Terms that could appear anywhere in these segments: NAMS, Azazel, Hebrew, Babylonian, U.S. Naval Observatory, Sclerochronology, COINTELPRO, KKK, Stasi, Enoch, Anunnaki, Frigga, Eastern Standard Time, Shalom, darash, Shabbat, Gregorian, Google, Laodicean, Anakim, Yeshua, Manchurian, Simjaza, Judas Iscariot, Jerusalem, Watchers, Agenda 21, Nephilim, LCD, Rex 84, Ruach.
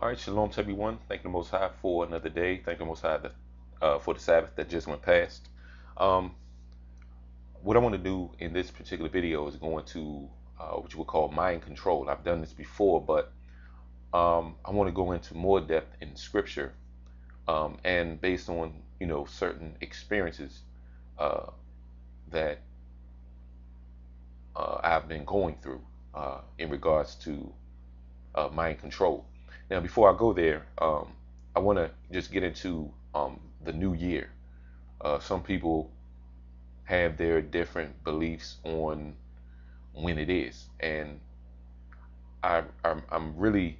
All right, shalom to everyone. Thank you the Most High for another day. Thank you the Most High for the Sabbath that just went past. What I want to do in this particular video is go into what you would call mind control. I've done this before, but I want to go into more depth in scripture and based on, certain experiences that I've been going through in regards to mind control. Now, before I go there, I want to just get into the new year. Some people have their different beliefs on when it is, and I'm really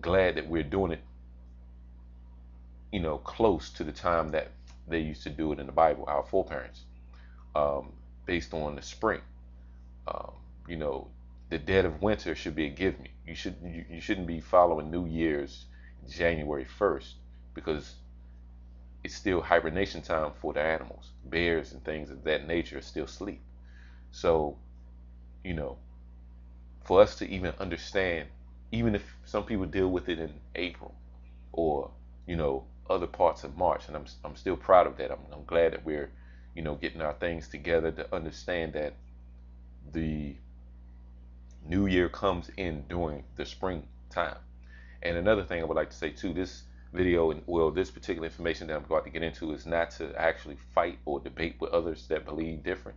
glad that we're doing it, close to the time that they used to do it in the Bible, our foreparents, based on the spring. The dead of winter should be a give me. You shouldn't be following New Year's January 1st because it's still hibernation time for the animals. Bears and things of that nature are still asleep. So, for us to even understand, even if some people deal with it in April or, other parts of March, and I'm still proud of that. I'm glad that we're, getting our things together to understand that the New Year comes in during the springtime. And another thing I would like to say too, this video and this particular information that I'm about to get into is not to actually fight or debate with others that believe different.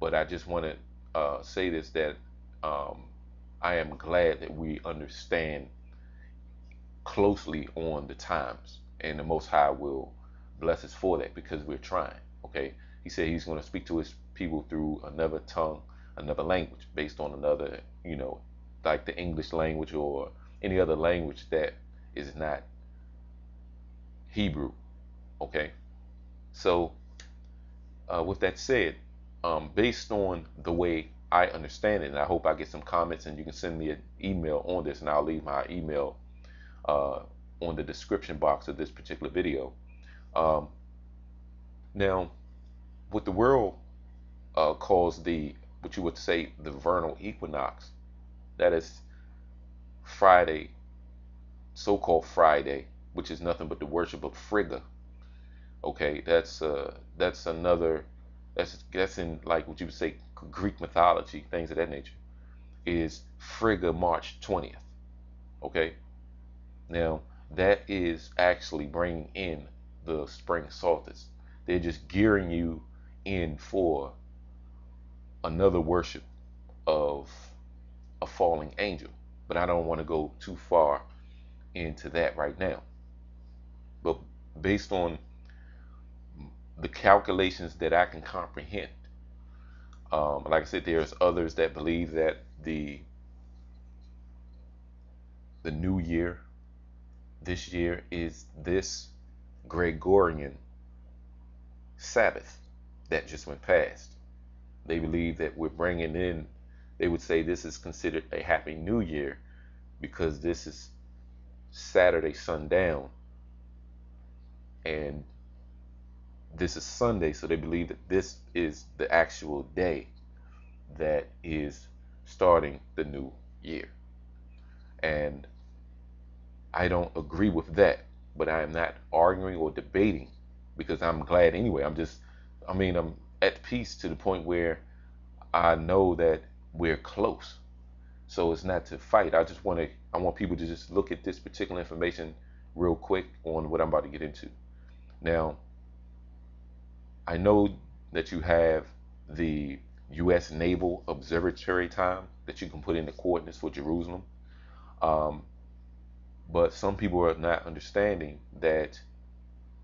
But I just want to say this, that I am glad that we understand closely on the times, and the Most High will bless us for that because we're trying. Okay, He said He's going to speak to His people through another tongue, another language, based on another, like the English language or any other language that is not Hebrew. Okay, so with that said, based on the way I understand it, and I hope I get some comments, and you can send me an email on this, and I'll leave my email on the description box of this particular video. Now, what the world calls what you would say the vernal equinox, that is Friday, so-called Friday, which is nothing but the worship of Frigga. Okay, that's in, like, what you would say Greek mythology, things of that nature, is Frigga March 20th. Okay, now that is actually bringing in the spring solstice. They're just gearing you in for another worship of a falling angel, but I don't want to go too far into that right now. But based on the calculations that I can comprehend, like I said, there's others that believe that the new year this year is this Gregorian Sabbath that just went past. They believe that we're bringing in, they would say this is considered a happy new year because this is Saturday sundown and this is Sunday, so they believe that this is the actual day that is starting the new year. And I don't agree with that, but I am not arguing or debating because I'm glad anyway. I'm at peace to the point where I know that we're close, so it's not to fight. I want people to just look at this particular information real quick on what I'm about to get into. Now, I know that you have the U.S. Naval Observatory time that you can put in the coordinates for Jerusalem, but some people are not understanding that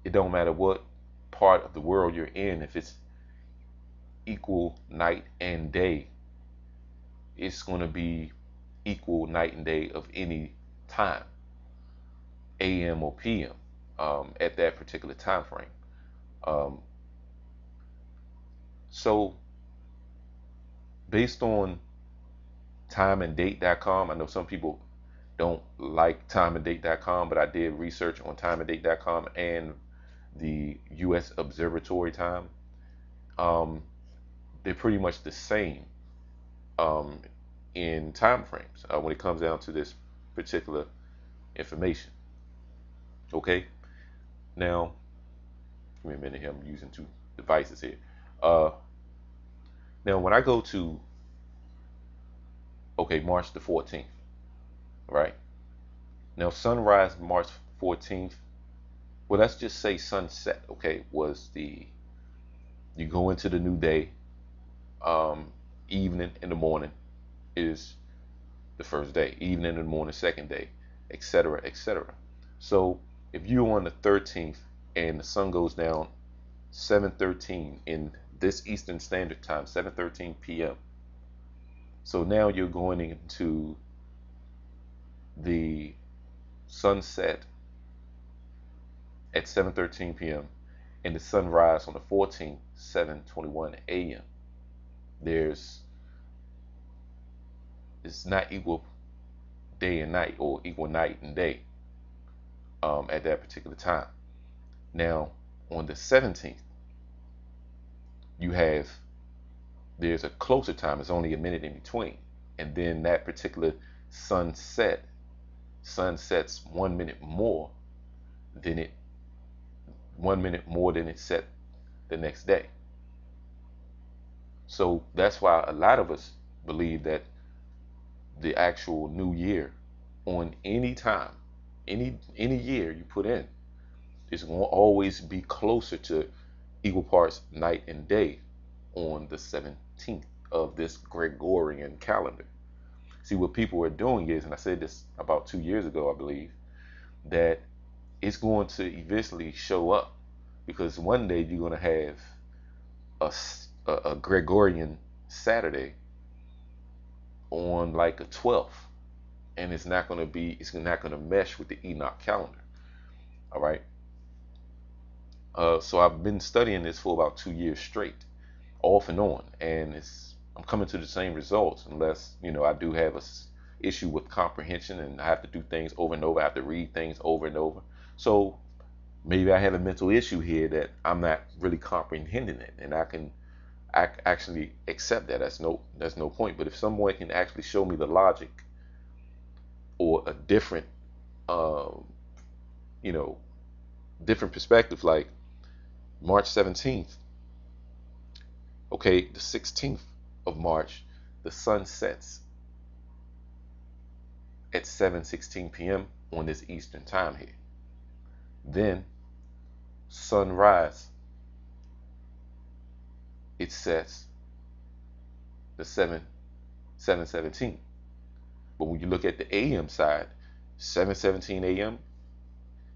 it don't matter what part of the world you're in, if it's equal night and day, it's going to be equal night and day of any time, a.m. or p.m. At that particular time frame. So based on timeanddate.com, I know some people don't like timeanddate.com, but I did research on timeanddate.com and the U.S. Observatory time. They're pretty much the same in time frames when it comes down to this particular information. Okay? Now, give me a minute here. I'm using two devices here. Now, when I go to, okay, March the 14th, right? Now, sunrise March 14th, well, let's just say sunset, okay, was the, you go into the new day, evening in the morning is the first day, evening in the morning, second day, etc., etc. So, if you're on the 13th and the sun goes down 7:13 in this Eastern Standard Time, 7:13 p.m. So now you're going into the sunset at 7:13 p.m. and the sunrise on the 14th, 7:21 a.m. It's not equal day and night, or equal night and day at that particular time. Now on the 17th, you have, there's a closer time, it's only a minute in between, and then that particular sunsets 1 minute more than it, 1 minute more than it set the next day. So that's why a lot of us believe that the actual new year, on any time, any year you put in, is going to always be closer to equal parts night and day on the 17th of this Gregorian calendar. See, what people are doing is, and I said this about 2 years ago, I believe, that it's going to eventually show up, because one day you're going to have a Gregorian Saturday on like a 12th, and it's not going to mesh with the Enoch calendar. All right. So I've been studying this for about 2 years straight, off and on, and I'm coming to the same results, unless, you know, I do have a issue with comprehension and I have to do things over and over. I have to read things over and over. So maybe I have a mental issue here that I'm not really comprehending it, and I actually accept that. That's no point. But if someone can actually show me the logic, or a different, different perspective, like March 17th, okay, the 16th of March, the sun sets at 7:16 p.m. on this Eastern time here. Then sunrise, it sets the 7:17. But when you look at the a.m. side, 7:17 a.m.,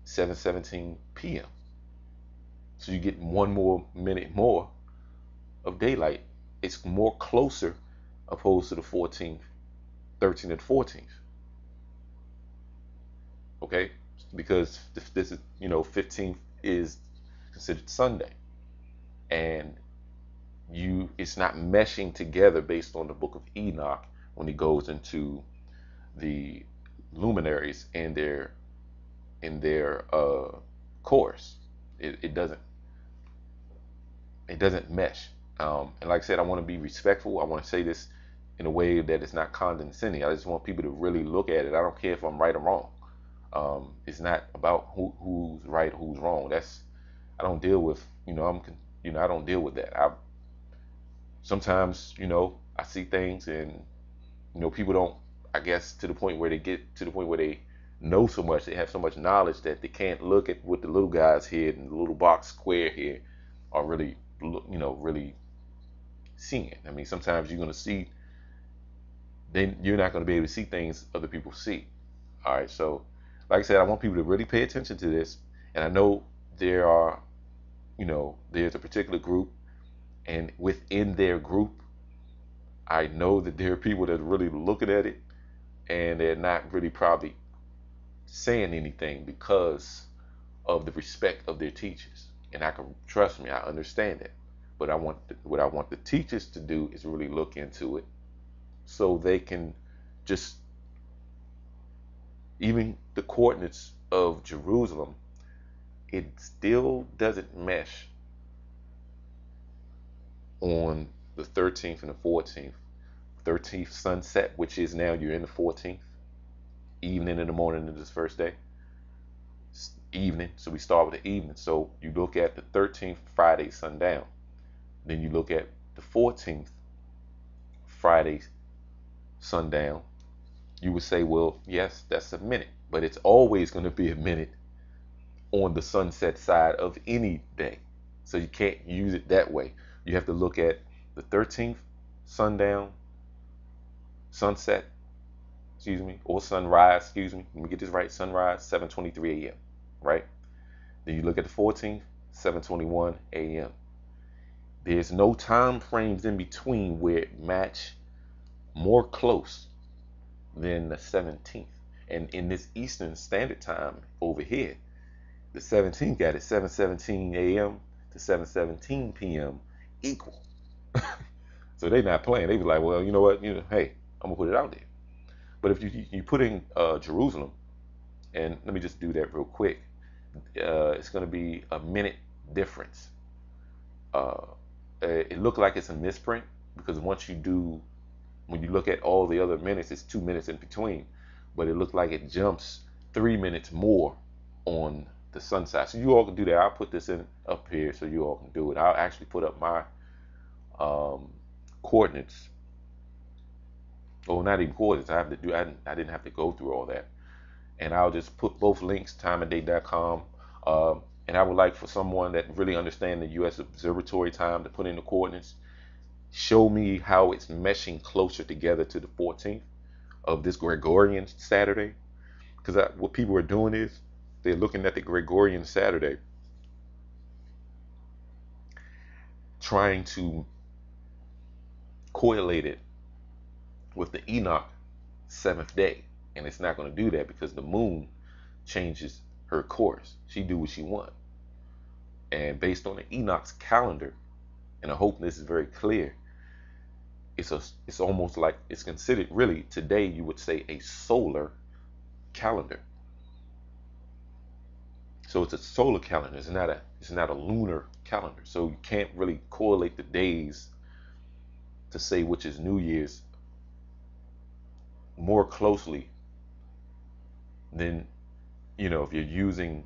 7:17 p.m. So you get 1 minute more of daylight. It's more closer, opposed to the 14th, 13th, and 14th. Okay, because this is, 15th is considered Sunday, and it's not meshing together based on the Book of Enoch when it goes into the luminaries and their course. It doesn't mesh. And like I said, I want to be respectful. I want to say this in a way that it's not condescending. I just want people to really look at it. I don't care if I'm right or wrong. It's not about who's right, who's wrong. I don't deal with, I don't deal with that. Sometimes, I see things, and, people don't, I guess, to the point where they know so much, they have so much knowledge that they can't look at what the little guys here and the little box square here are really, really seeing. I mean, sometimes you're going to see, then you're not going to be able to see things other people see. All right. So like I said, I want people to really pay attention to this. And I know there's a particular group, and within their group, I know that there are people that are really looking at it, and they're not really probably saying anything because of the respect of their teachers. And I can, trust me, I understand that. But what I want the teachers to do is really look into it, so they can just, even the coordinates of Jerusalem, it still doesn't mesh on the 13th and the 14th. 13th sunset, which is now you're in the 14th, evening and the morning of this first day. It's evening, so we start with the evening. So you look at the 13th Friday sundown. Then you look at the 14th Friday sundown. You would say, well, yes, that's a minute, but it's always going to be a minute on the sunset side of any day. So you can't use it that way. You have to look at the 13th sundown, sunset, excuse me, or sunrise, excuse me. Let me get this right. Sunrise, 7:23 a.m., right? Then you look at the 14th, 7:21 a.m. There's no time frames in between where it match more close than the 17th. And in this Eastern Standard Time over here, the 17th got it 7:17 a.m. to 7:17 p.m. equal. So they're not playing. They be like, well, you know what? You know, hey, I'm gonna put it out there. But if you put in Jerusalem, and let me just do that real quick. It's gonna be a minute difference. It looked like it's a misprint because when you look at all the other minutes, it's 2 minutes in between. But it looks like it jumps 3 minutes more on the sun side. So you all can do that. I'll put this in up here so you all can do it. I'll actually put up my coordinates. Oh, not even coordinates. I didn't have to go through all that. And I'll just put both links, timeandday.com. And I would like for someone that really understands the U.S. Observatory time to put in the coordinates. Show me how it's meshing closer together to the 14th of this Gregorian Saturday. Because what people are doing is they're looking at the Gregorian Saturday, trying to correlate it with the Enoch 7th day. And it's not going to do that because the moon changes her course. She do what she want. And based on the Enoch's calendar, and I hope this is very clear, it's almost like it's considered really today, you would say, a solar calendar. So it's a solar calendar. It's not a lunar calendar. So you can't really correlate the days to say which is New Year's more closely than, you know, if you're using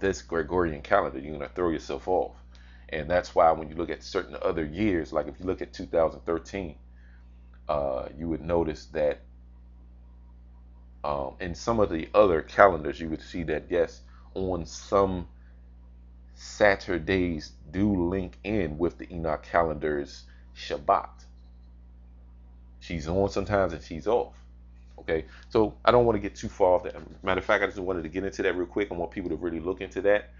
this Gregorian calendar, you're going to throw yourself off. And that's why when you look at certain other years, like if you look at 2013, you would notice that in some of the other calendars, you would see that, yes, on some Saturdays do link in with the Enoch calendar's Shabbat. She's on sometimes and she's off. Okay, so I don't want to get too far off that. Matter of fact, I just wanted to get into that real quick. I want people to really look into that,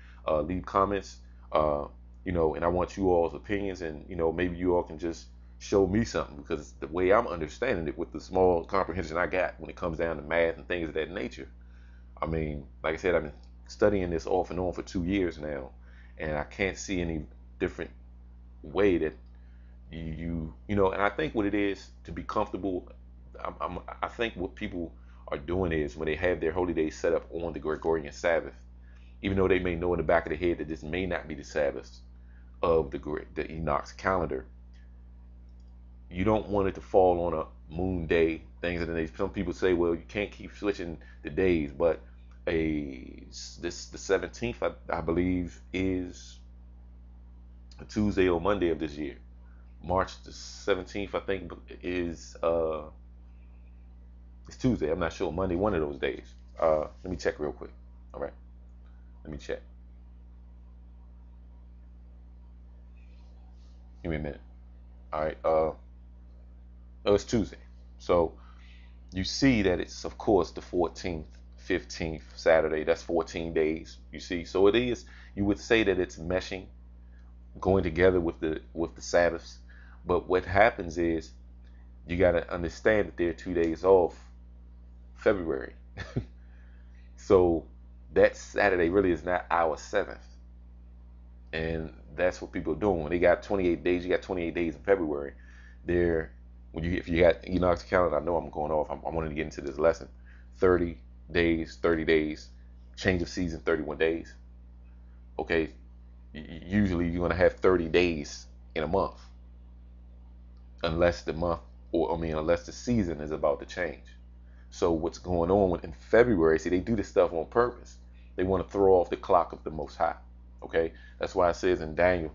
leave comments, you know, and I want you all's opinions, and, you know, maybe you all can just show me something, because the way I'm understanding it with the small comprehension I got when it comes down to math and things of that nature. I mean, like I said, I've been studying this off and on for 2 years now, and I can't see any different way that you know, and I think what it is to be comfortable, I think what people are doing is when they have their holy days set up on the Gregorian Sabbath, even though they may know in the back of their head that this may not be the Sabbath of the Enoch's calendar, you don't want it to fall on a moon day, things of the nature. Some people say, well, you can't keep switching the days, but the 17th, I believe, is a Tuesday or Monday of this year. March the 17th, I think, is it's Tuesday. I'm not sure. Monday, one of those days. Let me check real quick. All right. Let me check. Give me a minute. All right. Oh, it's Tuesday. So you see that it's, of course, the 14th, 15th, Saturday. That's 14 days, you see. So it is, you would say that it's meshing, going together with the Sabbaths. But what happens is you got to understand that they're 2 days off February. So that Saturday really is not our 7th. And that's what people are doing. When they got 28 days, you got 28 days in February. If you got Enoch's calendar, I know I'm going off. I wanted to get into this lesson. 30 days, 30 days, change of season, 31 days. Okay, usually you're going to have 30 days in a month. Unless the season is about to change. So what's going on in February, see, they do this stuff on purpose. They want to throw off the clock of the Most High. Okay, that's why it says in Daniel,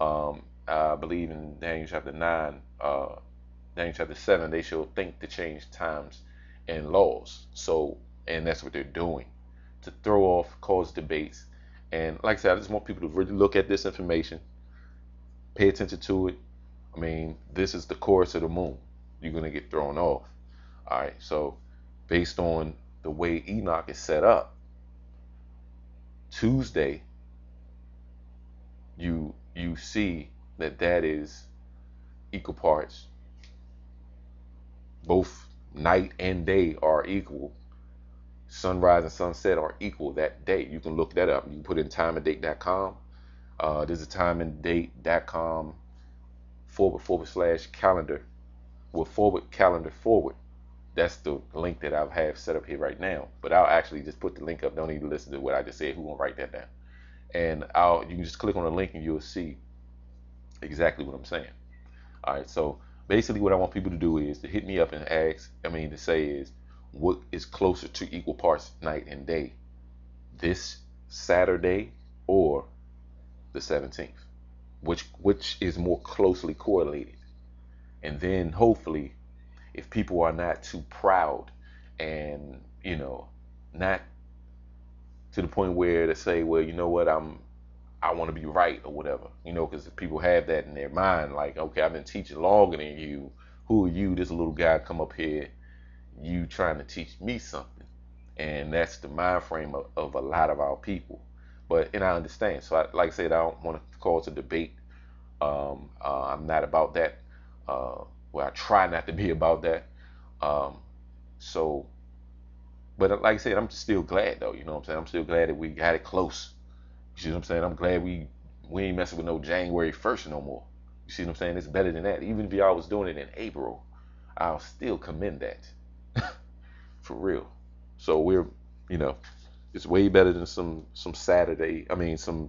I believe in Daniel chapter 9, Daniel chapter 7, they shall think to change times and laws. So, and that's what they're doing, to throw off, cause debates. And like I said, I just want people to really look at this information, pay attention to it. I mean, this is the course of the moon. You're going to get thrown off. All right, so based on the way Enoch is set up, Tuesday, you see that is equal parts. Both night and day are equal. Sunrise and sunset are equal that day. You can look that up. You put in timeanddate.com. There's a timeanddate.com /calendar. Well, /calendar. That's the link that I have set up here right now. But I'll actually just put the link up. Don't need to listen to what I just said. Who won't write that down? And you can just click on the link and you'll see exactly what I'm saying. All right, so basically what I want people to do is to hit me up and say is, what is closer to equal parts night and day, this Saturday or the 17th? Which is more closely correlated? And then hopefully, if people are not too proud and, you know, not to the point where they say, well, you know what, I want to be right or whatever, you know, because people have that in their mind, like, okay, I've been teaching longer than you. Who are you? This little guy come up here, you trying to teach me something. And that's the mind frame of a lot of our people. And I understand. So like I said, I don't want to cause a debate. I'm not about that. Well, I try not to be about that. But like I said, I'm still glad, though. You know what I'm saying? I'm still glad that we got it close. You see what I'm saying? I'm glad we ain't messing with no January 1st no more. You see what I'm saying? It's better than that. Even if y'all was doing it in April, I'll still commend that. For real. So we're, you know, it's way better than some Saturday. I mean, some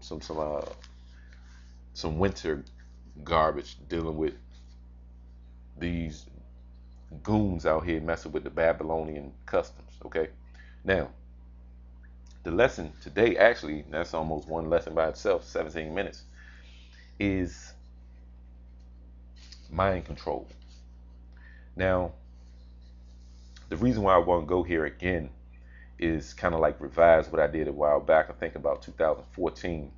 winter garbage dealing with these goons out here messing with the Babylonian customs. Okay, now the lesson today, actually that's almost one lesson by itself, 17 minutes, is mind control. Now the reason why I want to go here again is kind of like revise what I did a while back. I think about 2014,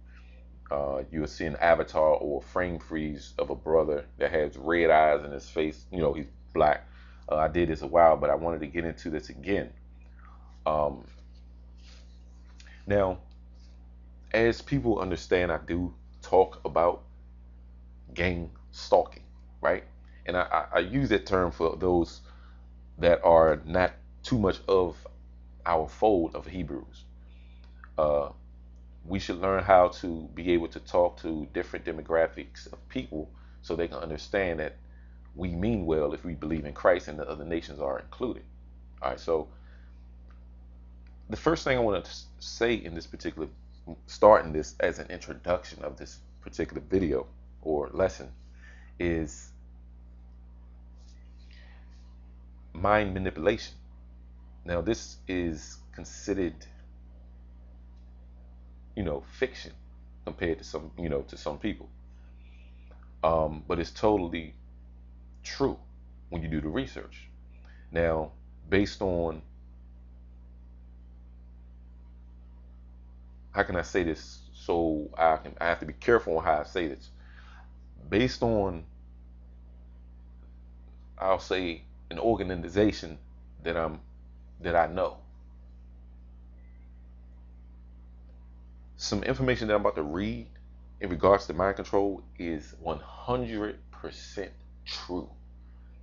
you'll see an avatar or a frame freeze of a brother that has red eyes in his face. You know, he's black. I did this a while, but I wanted to get into this again. Now, as people understand, I do talk about gang stalking, right? And I use that term for those that are not too much of our fold of Hebrews. We should learn how to be able to talk to different demographics of people so they can understand that we mean well if we believe in Christ, and the other nations are included. All right, so the first thing I want to say in this particular, starting this as an introduction of this particular video or lesson, is mind manipulation. Now this is considered, you know, fiction compared to some, you know, to some people, but it's totally true when you do the research. Now, based on, how can I say this so I have to be careful on how I say this, based on, I'll say, an organization that I know. Some information that I'm about to read in regards to mind control is 100% true.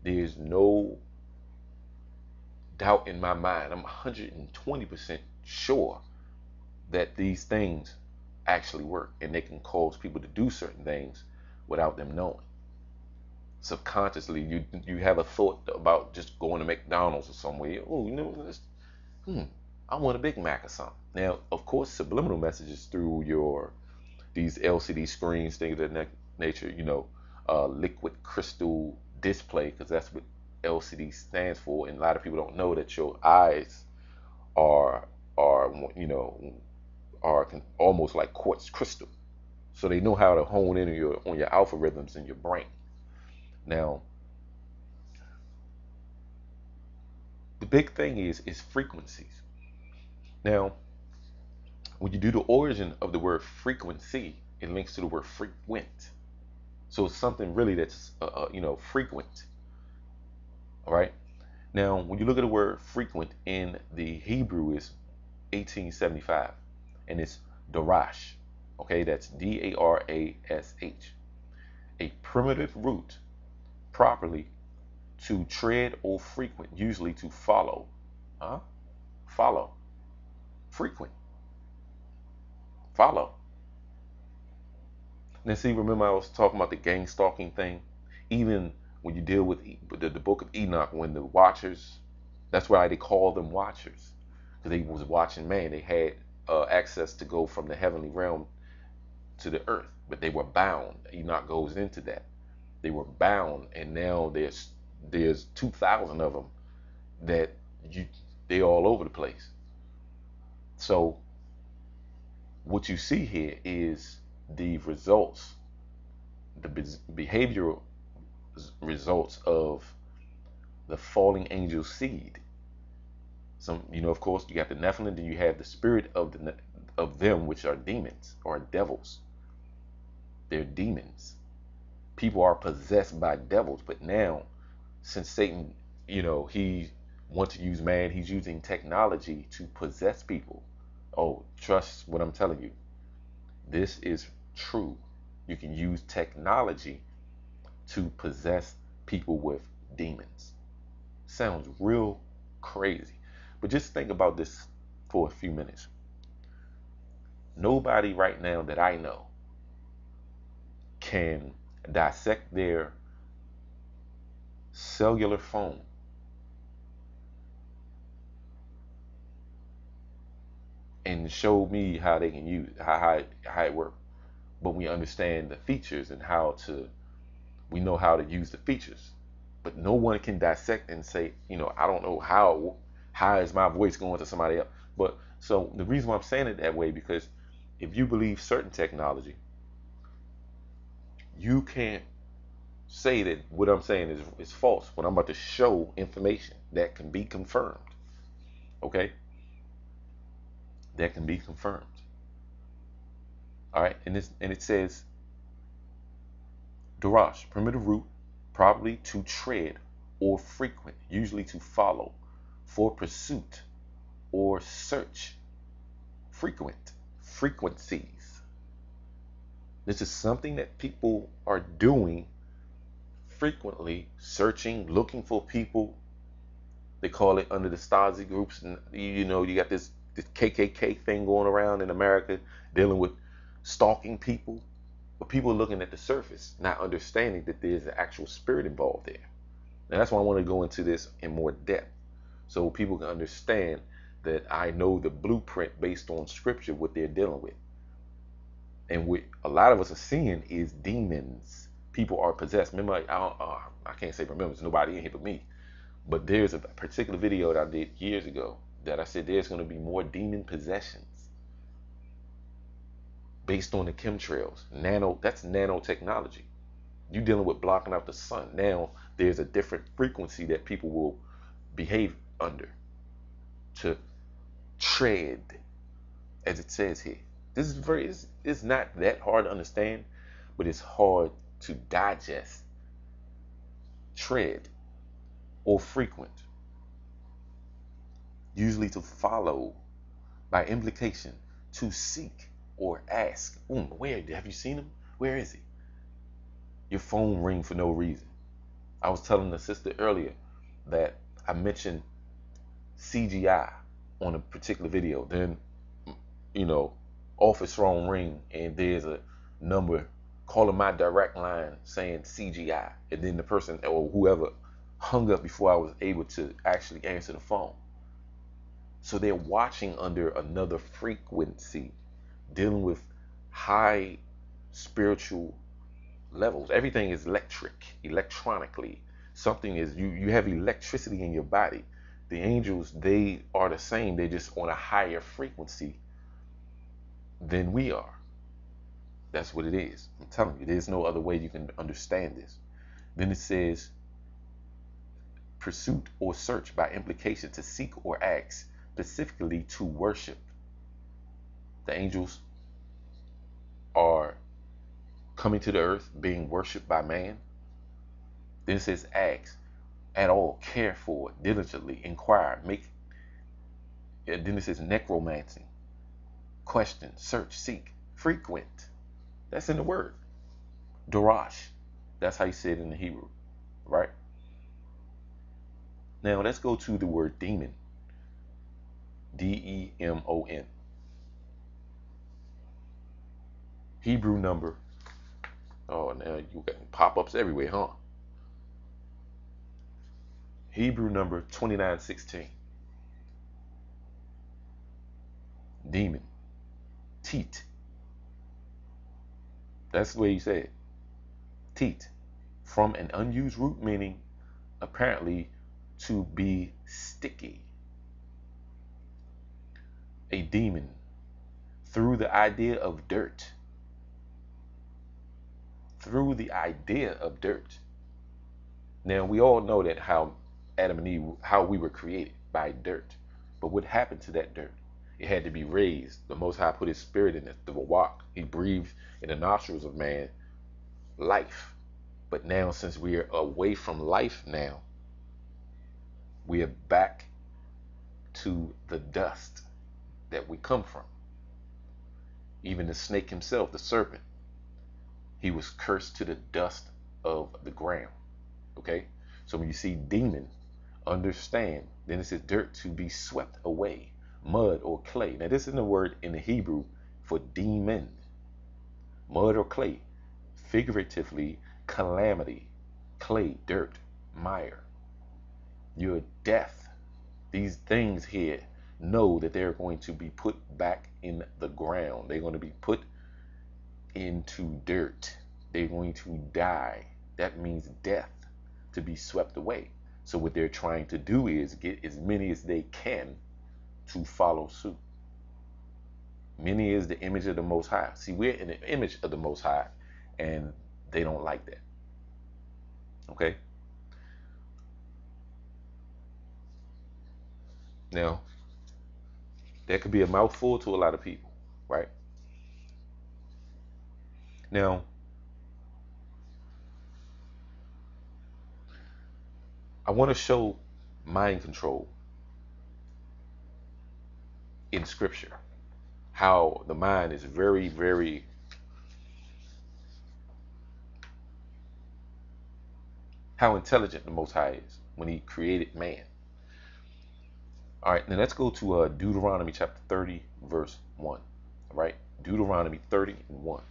There's no doubt in my mind. I'm 120% sure that these things actually work, and they can cause people to do certain things without them knowing. Subconsciously, you have a thought about just going to McDonald's or somewhere. Oh, you know, I want a Big Mac or something. Now, of course, subliminal messages through these LCD screens, things of that nature, you know, liquid crystal display, because that's what LCD stands for, and a lot of people don't know that your eyes are almost like quartz crystal. So they know how to hone in on your algorithms in your brain. Now, the big thing is frequencies. Now, when you do the origin of the word frequency, it links to the word frequent. So it's something really that's frequent. All right. Now, when you look at the word frequent in the Hebrew, is 1875, and it's darash. Okay, that's D-A-R-A-S-H, a primitive root, properly to tread or frequent, usually to follow. Follow. Frequent. Follow. Now, see, remember I was talking about the gang stalking thing? Even when you deal with the book of Enoch, when the Watchers, that's why they call them Watchers, because they was watching man. They had access to go from the heavenly realm to the earth, but they were bound. Enoch goes into that. They were bound, and now there's 2,000 of them that they all over the place. So what you see here is the results, the behavioral results of the falling angel seed. Of course, you got the Nephilim, then you have the spirit of them, which are demons or devils. They're demons. People are possessed by devils, but now, since Satan, he wants to use man, he's using technology to possess people. Oh, trust what I'm telling you. This is true. You can use technology to possess people with demons. Sounds real crazy. But just think about this for a few minutes. Nobody right now that I know can dissect their cellular phone and show me how they can use how it works. But we understand the features and we know how to use the features. But no one can dissect and say, I don't know how is my voice going to somebody else. But so the reason why I'm saying it that way, because if you believe certain technology, you can't say that what I'm saying is false when I'm about to show information that can be confirmed. Okay? That can be confirmed. All right, and it says darash, primitive root, probably to tread or frequent, usually to follow, for pursuit or search, frequent, frequencies. This is something that people are doing frequently, searching, looking for people. They call it under the Stasi groups, and you got this KKK thing going around in America, dealing with stalking people. But people are looking at the surface, not understanding that there's an actual spirit involved there. And that's why I want to go into this in more depth, so people can understand that I know the blueprint based on scripture, what they're dealing with. And what a lot of us are seeing is demons. People are possessed. Remember, I can't say remember, there's nobody in here but me. But there's a particular video that I did years ago that I said there's going to be more demon possessions based on the chemtrails. That's nanotechnology. You're dealing with blocking out the sun. Now there's a different frequency that people will behave under, to tread, as it says here. This is it's not that hard to understand, but it's hard to digest. Tread or frequent, usually to follow, by implication, to seek or ask. Where have you seen him? Where is he? Your phone ring for no reason. I was telling the sister earlier that I mentioned CGI on a particular video, then office phone ring, and there's a number calling my direct line saying CGI, and then the person or whoever hung up before I was able to actually answer the phone. So they're watching under another frequency, dealing with high spiritual levels. Everything is electronically. Something is, you have electricity in your body. The angels, they are the same. They're just on a higher frequency than we are. That's what it is. I'm telling you, there's no other way you can understand this. Then it says, pursuit or search by implication, to seek or ask, specifically to worship. The angels are coming to the earth, being worshipped by man. Then it says, ask, at all, care for, diligently, inquire, make. Then it says, necromancy, question, search, seek, frequent. That's in the word. Darash. That's how you say it in the Hebrew, right? Now let's go to the word demon. D-E-M-O-N. Hebrew number. Oh, now you got pop-ups everywhere, huh? Hebrew number 2916. Demon. Teat. That's the way you say it. Teat. From an unused root meaning, apparently, to be sticky. A demon. Through the idea of dirt. Through the idea of dirt. Now, we all know that how Adam and Eve, how we were created by dirt. But what happened to that dirt? It had to be raised. The Most High put his spirit in it, the Ruach. He breathed in the nostrils of man life. But now, since we are away from life now, we are back to the dust that we come from. Even the snake himself, the serpent, he was cursed to the dust of the ground. Okay? So when you see demon, understand. Then it says dirt, to be swept away. Mud or clay. Now this is the word in the Hebrew for demon. Mud or clay. Figuratively, calamity. Clay, dirt, mire. Your death. These things here know that they're going to be put back in the ground. They're going to be put into dirt. They're going to die. That means death, to be swept away. So what they're trying to do is get as many as they can to follow suit. Many is the image of the Most High. See, we're in the image of the Most High, and they don't like that. Okay? Now, that could be a mouthful to a lot of people, right? Now, I want to show mind control in Scripture, how the mind is very, very how intelligent the Most High is when he created man. All right, now let's go to Deuteronomy chapter 30, verse 1. All right, Deuteronomy 30 and 1.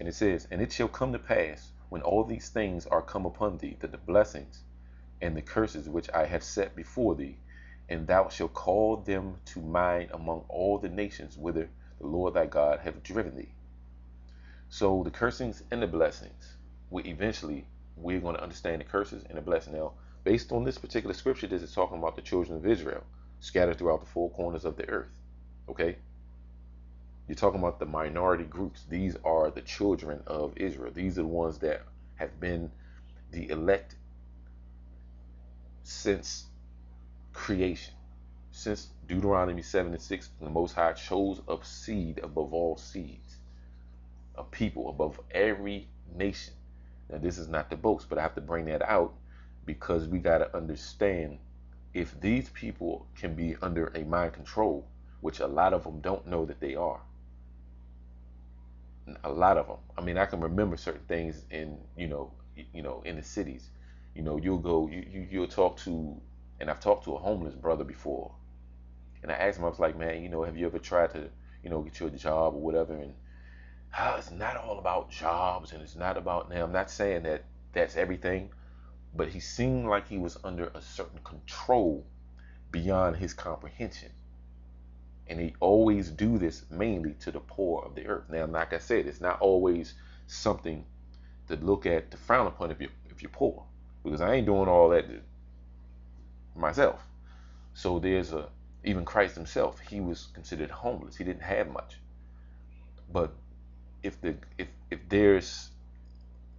And it says, and it shall come to pass, when all these things are come upon thee, that the blessings and the curses which I have set before thee, and thou shalt call them to mind among all the nations whither the Lord thy God hath driven thee. So the cursings and the blessings, we're going to understand the curses and the blessing. Now, based on this particular scripture, this is talking about the children of Israel scattered throughout the four corners of the earth. Okay? You're talking about the minority groups. These are the children of Israel. These are the ones that have been the elect since creation. Since Deuteronomy 7 and 6, the Most High chose a seed above all seeds, a people above every nation. Now this is not the boast, but I have to bring that out because we got to understand, if these people can be under a mind control, which a lot of them don't know that they are. A lot of them. I mean, I can remember certain things in, in the cities. You'll go, you'll talk to. And I've talked to a homeless brother before, and I asked him, I was like, man, have you ever tried to, get your job or whatever? And it's not all about jobs, and it's not about, now I'm not saying that that's everything, but he seemed like he was under a certain control beyond his comprehension. And they always do this mainly to the poor of the earth. Now, like I said, it's not always something to look at, to frown upon if you're poor. because I ain't doing all that myself. So there's a, even Christ himself, he was considered homeless. He didn't have much. But if there's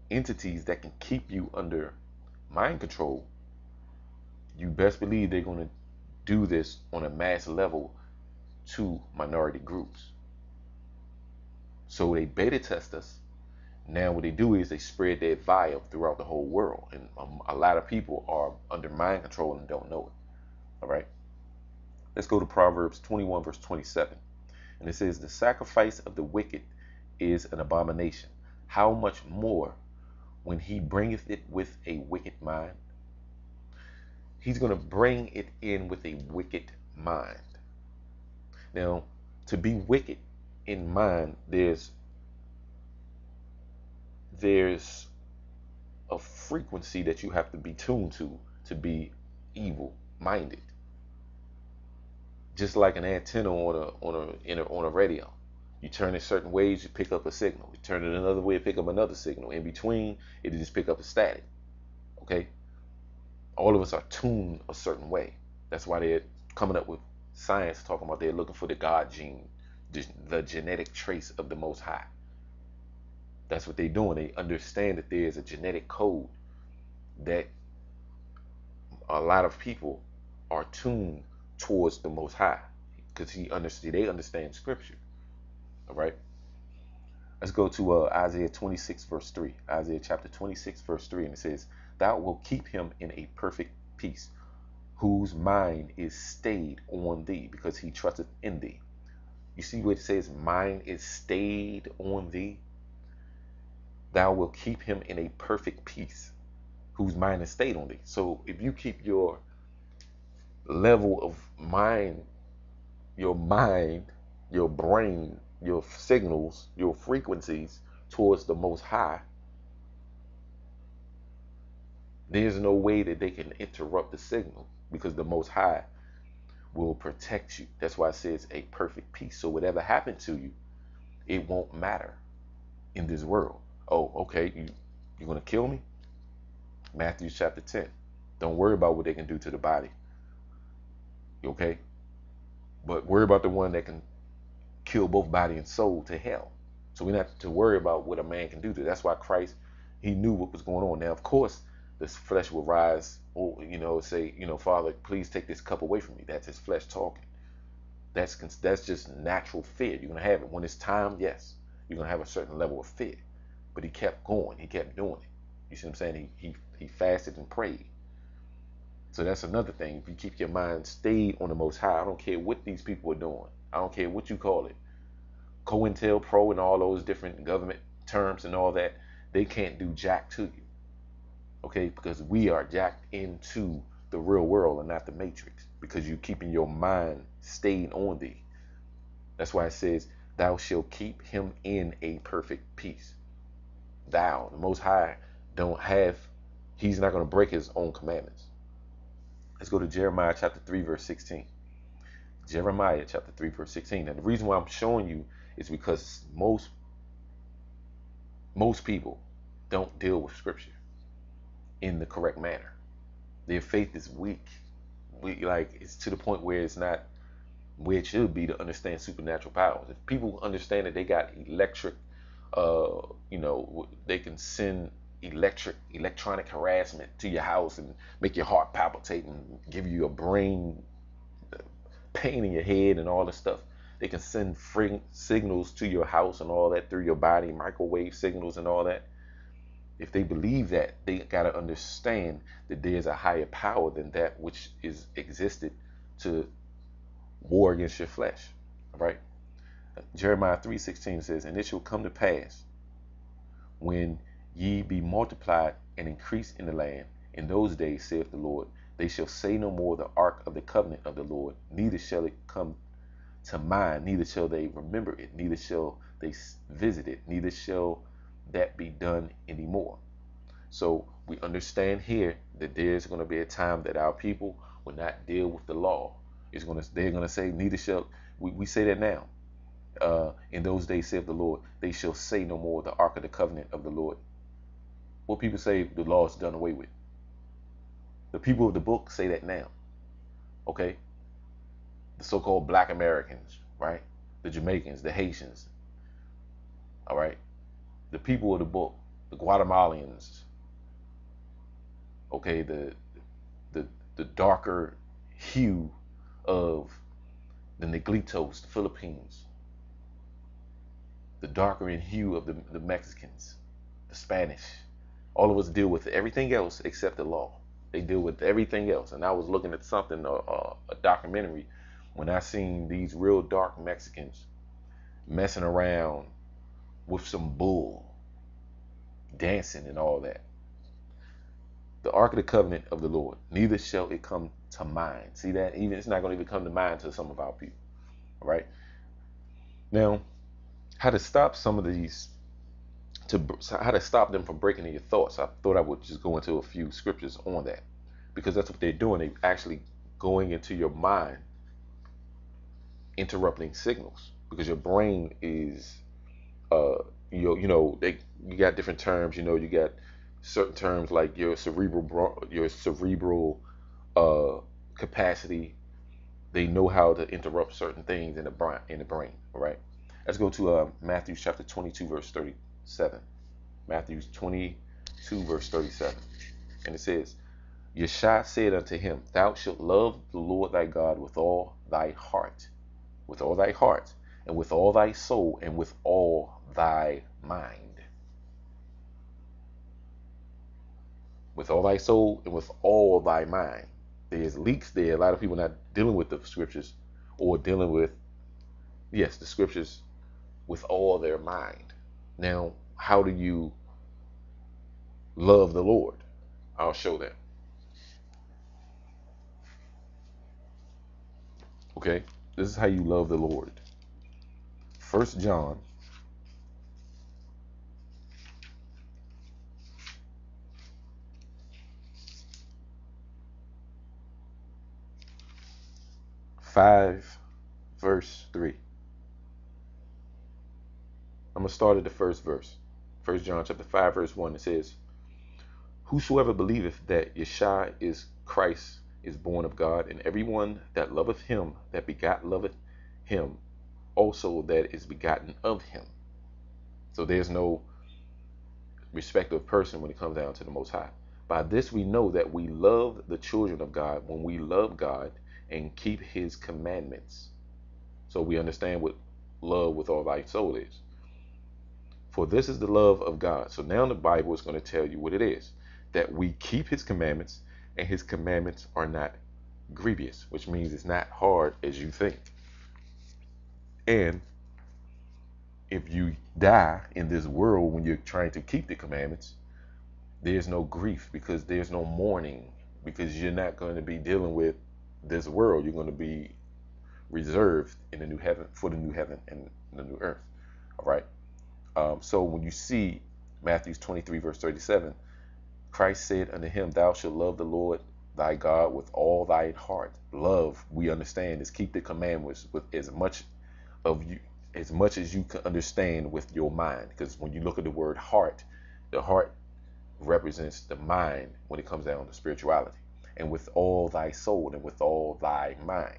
entities that can keep you under mind control, you best believe they're going to do this on a mass level to minority groups. So they beta test us. Now what they do is they spread their vibe throughout the whole world, and a lot of people are under mind control and don't know it. All right, let's go to Proverbs 21 verse 27, and it says, "The sacrifice of the wicked is an abomination. How much more when he bringeth it with a wicked mind?" He's going to bring it in with a wicked mind. Now, to be wicked in mind, there's a frequency that you have to be tuned to be evil-minded. Just like an antenna on a radio, you turn it certain ways, you pick up a signal. You turn it another way, you pick up another signal. In between, it just pick up a static. Okay, all of us are tuned a certain way. That's why they're coming up with science talking about they're looking for the God gene, the genetic trace of the Most High. That's what they're doing. They understand that there's a genetic code that a lot of people are tuned towards the Most High, because they understand Scripture. All right, let's go to Isaiah 26 verse 3. Isaiah chapter 26 verse 3, and it says, "Thou wilt keep him in a perfect peace, whose mind is stayed on thee, because he trusteth in thee." You see what it says, mind is stayed on thee? Thou wilt keep him in a perfect peace, whose mind is stayed on thee. So if you keep your level of mind, your brain, your signals, your frequencies towards the Most High, there's no way that they can interrupt the signal, because the Most High will protect you. That's why it says a perfect peace. So whatever happened to you, it won't matter in this world. Oh, okay, you're gonna kill me? Matthew chapter 10. Don't worry about what they can do to the body. Okay, but worry about the one that can kill both body and soul to hell. So we don't have to worry about what a man can do to. That's why Christ, he knew what was going on. Now, of course, this flesh will rise, or, say, Father, please take this cup away from me. That's his flesh talking. That's just natural fear. You're gonna have it when it's time. Yes, you're gonna have a certain level of fear. But he kept going. He kept doing it. You see what I'm saying? He fasted and prayed. So that's another thing. If you keep your mind stayed on the Most High, I don't care what these people are doing. I don't care what you call it. COINTELPRO and all those different government terms and all that, they can't do jack to you. Okay? Because we are jacked into the real world and not the matrix, because you're keeping your mind stayed on thee. That's why it says, "Thou shalt keep him in a perfect peace." Thou, the Most High, he's not going to break his own commandments. Let's go to Jeremiah chapter 3 verse 16. Jeremiah chapter 3 verse 16. And the reason why I'm showing you is because most people don't deal with Scripture in the correct manner. Their faith is weak. It's to the point where it's not where it should be to understand supernatural powers. If people understand that they got electric, they can send electronic harassment to your house and make your heart palpitate and give you a brain pain in your head and all this stuff. They can send signals to your house and all that through your body, microwave signals and all that. If they believe that, they got to understand that there's a higher power than that which is existed to war against your flesh. All right, Jeremiah 3:16 says, "And it shall come to pass when ye be multiplied and increased in the land, in those days, saith the Lord, they shall say no more the ark of the covenant of the Lord, neither shall it come to mind, neither shall they remember it, neither shall they visit it, neither shall that be done anymore." So we understand here that there's going to be a time that our people will not deal with the law. They're going to say, neither shall we say that now. "In those days, saith the Lord, they shall say no more the ark of the covenant of the Lord." Well, people say the law is done away with. The people of the book say that now. Okay? The so-called black Americans, right? The Jamaicans, the Haitians, all right? The people of the book, the Guatemalans, okay? The darker hue of the Negritos, the Philippines, the darker in hue of the Mexicans, the Spanish. All of us deal with everything else except the law. They deal with everything else. And I was looking at something, a documentary, when I seen these real dark Mexicans messing around with some bull, dancing and all that. The Ark of the Covenant of the Lord, neither shall it come to mind. See that? Even it's not going to even come to mind to some of our people. All right? Now, how to stop some of these, how to stop them from breaking in your thoughts. I thought I would just go into a few scriptures on that, because that's what they're doing. They're actually going into your mind, interrupting signals, because your brain is, you got different terms. You know, you got certain terms like your cerebral capacity. They know how to interrupt certain things in the brain. All right. Let's go to Matthew chapter 22, verse 37. Matthew 22, verse 37. And it says, Yeshua said unto him, Thou shalt love the Lord thy God with all thy heart, and with all thy soul, and with all thy mind. With all thy soul and with all thy mind. There's leaks there. A lot of people not dealing with the scriptures, or dealing with, yes, the scriptures with all their mind. Now, how do you love the Lord? I'll show that. Okay, this is how you love the Lord. 1 John. Verse 3. I'm going to start at the first verse. 1 John chapter 5, verse 1. It says, Whosoever believeth that Yeshua is Christ is born of God, and everyone that loveth him that begot loveth him also that is begotten of him. So there's no respect of person when it comes down to the Most High. By this we know that we love the children of God, when we love God and keep his commandments. So we understand what love with all thy soul is. For this is the love of God. So now the Bible is going to tell you what it is. That we keep his commandments, and his commandments are not grievous, which means it's not hard as you think. And if you die in this world when you're trying to keep the commandments, there's no grief, because there's no mourning, because you're not going to be dealing with this world. You're going to be reserved in the new heaven, for the new heaven and the new earth. All right. So when you see Matthew 23, verse 37, Christ said unto him, Thou shalt love the Lord thy God with all thy heart. Love, we understand, is keep the commandments with as much as you can understand with your mind. Because when you look at the word heart, the heart represents the mind when it comes down to spirituality. And with all thy soul and with all thy mind.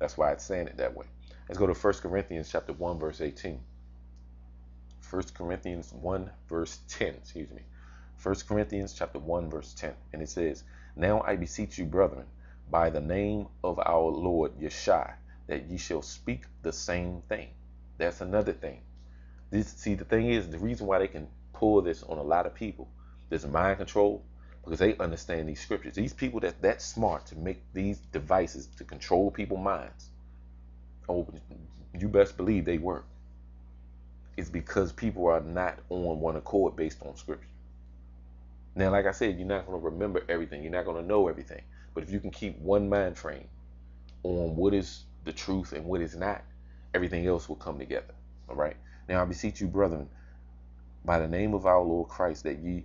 That's why it's saying it that way. Let's go to 1 Corinthians chapter 1, verse 18. 1 Corinthians 1, verse 10, 1 Corinthians chapter 1, verse 10. And it says, Now I beseech you, brethren, by the name of our Lord Yeshua, that ye shall speak the same thing. That's another thing. The thing is, the reason why they can pull this on a lot of people, this mind control, because they understand these scriptures. These people that's smart to make these devices to control people's minds. Oh, you best believe they work. It's because people are not on one accord based on scripture. Now, like I said, you're not going to remember everything. You're not going to know everything. But if you can keep one mind frame on what is the truth and what is not, everything else will come together. All right. Now, I beseech you, brethren, by the name of our Lord Christ, that ye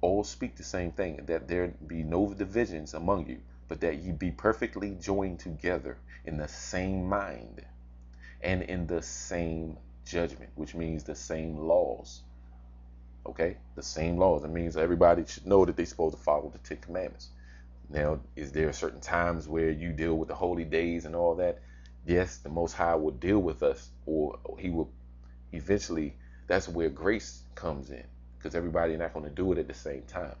all speak the same thing, and that there be no divisions among you, but that ye be perfectly joined together in the same mind and in the same judgment, which means the same laws. Okay, the same laws. It means everybody should know that they're supposed to follow the 10 Commandments. Now, is there certain times where you deal with the holy days and all that? Yes, the Most High will deal with us, or he will eventually. That's where grace comes in, because everybody's not going to do it at the same time.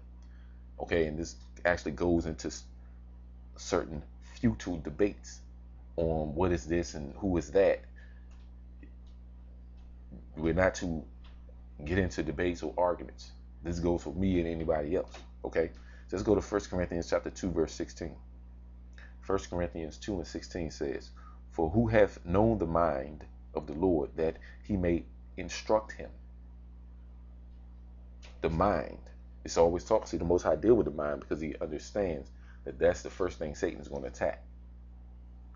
Okay, and this actually goes into certain futile debates on what is this and who is that. We're not to get into debates or arguments. This goes for me and anybody else. Okay, so let's go to 1 Corinthians chapter 2 verse 16. 1 Corinthians 2 and 16 says, "For who hath known the mind of the Lord, that he may instruct him?" The mind. It's always talk. See, the Most High deal with the mind because he understands that that's the first thing Satan's going to attack.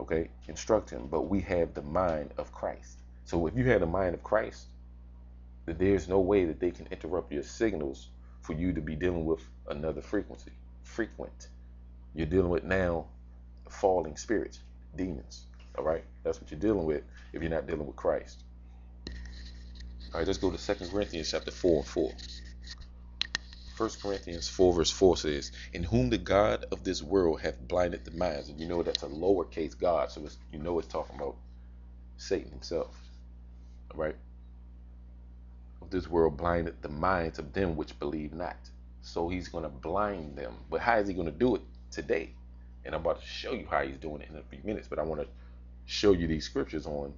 Okay, instruct him. But we have the mind of Christ. So if you have the mind of Christ, that there's no way that they can interrupt your signals for you to be dealing with another frequency. Frequent. You're dealing with now falling spirits, demons. All right, that's what you're dealing with if you're not dealing with Christ. All right, let's go to 2 Corinthians chapter 4 and 4. 1 Corinthians 4 verse 4 says, "In whom the God of this world hath blinded the minds," and you know that's a lowercase God, so it's, you know it's talking about Satan himself. All right, "Of this world blinded the minds of them which believe not." So he's going to blind them, but how is he going to do it today? And I'm about to show you how he's doing it in a few minutes, but I want to show you these scriptures on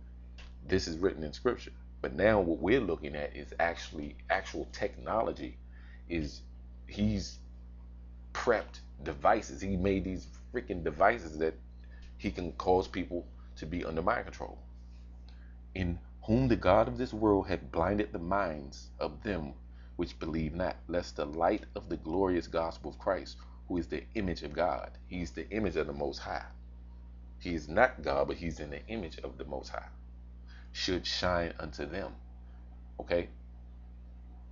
this is written in scripture. But now what we're looking at is actually actual technology. Is he's prepped devices. He made these freaking devices that he can cause people to be under mind control. "In whom the God of this world hath blinded the minds of them which believe not, lest the light of the glorious gospel of Christ, who is the image of God." He's the image of the Most High. He is not God, but he's in the image of the Most High. "Should shine unto them." Okay?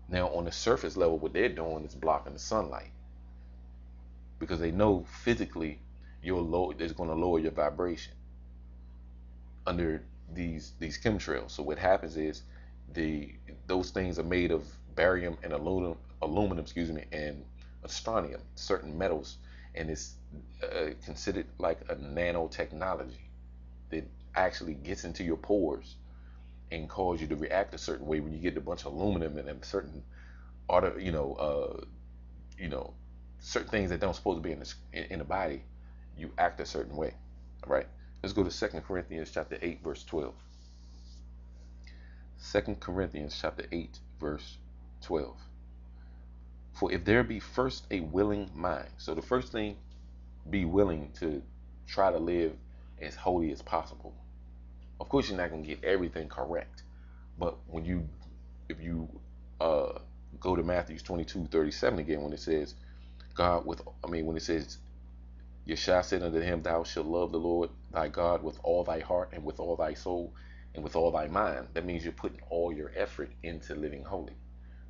Now, on the surface level, what they're doing is blocking the sunlight, because they know physically you're low, it's going to lower your vibration under these chemtrails. So what happens is those things are made of barium and aluminum, excuse me, and strontium, certain metals, and it's considered like a nanotechnology that actually gets into your pores and cause you to react a certain way when you get a bunch of aluminum and certain certain things that don't supposed to be in the body. You act a certain way. All right, let's go to 2 Corinthians chapter 8 verse 12. 2 Corinthians chapter 8 verse 12. "For if there be first a willing mind," so the first thing, be willing to try to live as holy as possible. Of course, you're not going to get everything correct, but when you, if you go to Matthew 22:37 again, when it says, when it says, "Yeshua said unto him, thou shalt love the Lord thy God with all thy heart and with all thy soul and with all thy mind," that means you're putting all your effort into living holy.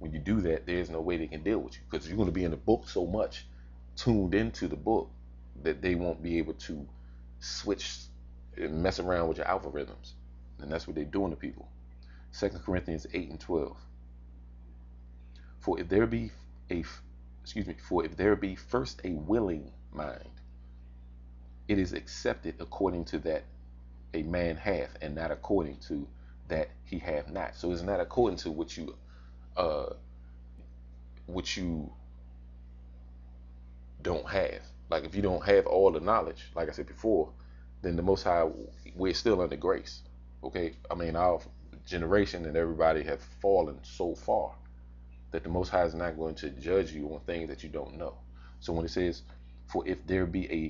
When you do that, there's no way they can deal with you, because you're going to be in the book so much, tuned into the book, that they won't be able to switch and mess around with your algorithms. And that's what they're doing to people. 2 Corinthians 8 and 12. "For if there be first a willing mind, it is accepted according to that a man hath, and not according to that he hath not." So it's not according to what you don't have. Like, if you don't have all the knowledge, like I said before, then the Most High, we're still under grace. Okay, I mean, our generation and everybody have fallen so far that the Most High is not going to judge you on things that you don't know. So when it says, "For if there be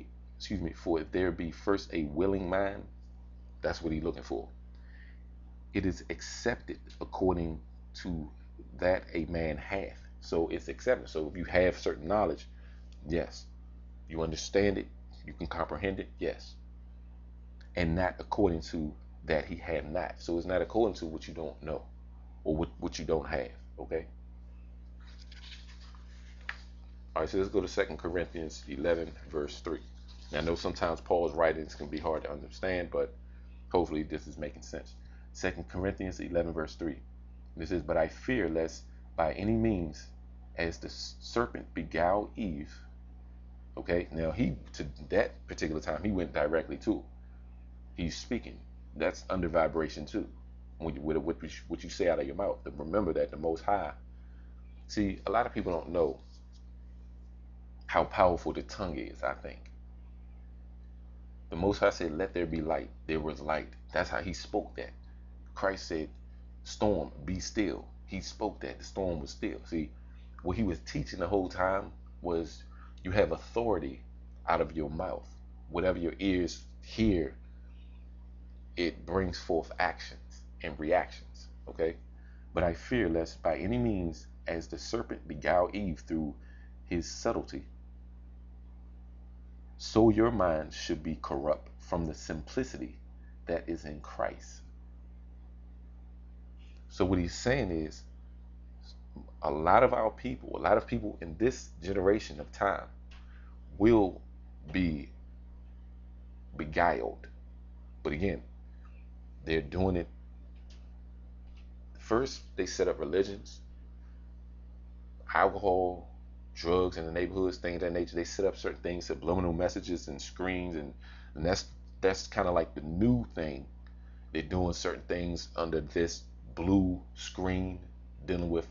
first a willing mind," that's what he's looking for. "It is accepted according to that a man hath." So it's accepted. So if you have certain knowledge, yes, you understand it, you can comprehend it, yes. "And not according to that he had not." So it's not according to what you don't know or what you don't have. Okay. All right, so let's go to 2 Corinthians 11 verse 3. Now, I know sometimes Paul's writings can be hard to understand, but hopefully this is making sense. 2 Corinthians 11 verse 3. This is, "But I fear lest by any means, as the serpent beguiled Eve. Okay, now he, to that particular time, he went directly to her. He's speaking. That's under vibration too. What you say out of your mouth. Remember that the Most High. See, a lot of people don't know how powerful the tongue is, I think. The Most High said, let there be light. There was light. That's how he spoke that. Christ said, storm, be still. He spoke that. The storm was still. See, what he was teaching the whole time was you have authority out of your mouth. Whatever your ears hear, it brings forth actions and reactions. Okay? But I fear lest by any means, as the serpent beguiled Eve through his subtlety, so your mind should be corrupt from the simplicity that is in Christ. So what he's saying is, a lot of our people, a lot of people in this generation of time will be beguiled. But again, they're doing it. First, they set up religions, alcohol, drugs in the neighborhoods, things of that nature. They set up certain things, subliminal messages and screens, and that's kind of like the new thing. They're doing certain things under this blue screen, dealing with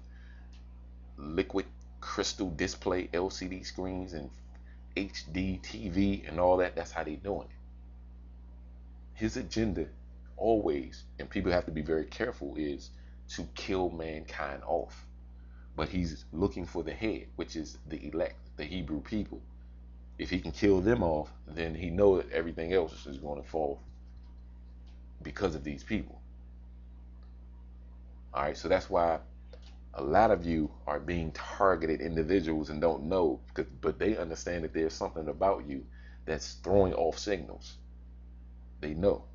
liquid crystal display LCD screens and HD TV and all that. That's how they're doing it. His agenda always, and people have to be very careful, is to kill mankind off. But he's looking for the head, which is the elect, the Hebrew people. If he can kill them off, then he knows that everything else is going to fall because of these people. All right, so that's why a lot of you are being targeted individuals and don't know, but they understand that there's something about you that's throwing off signals. They know.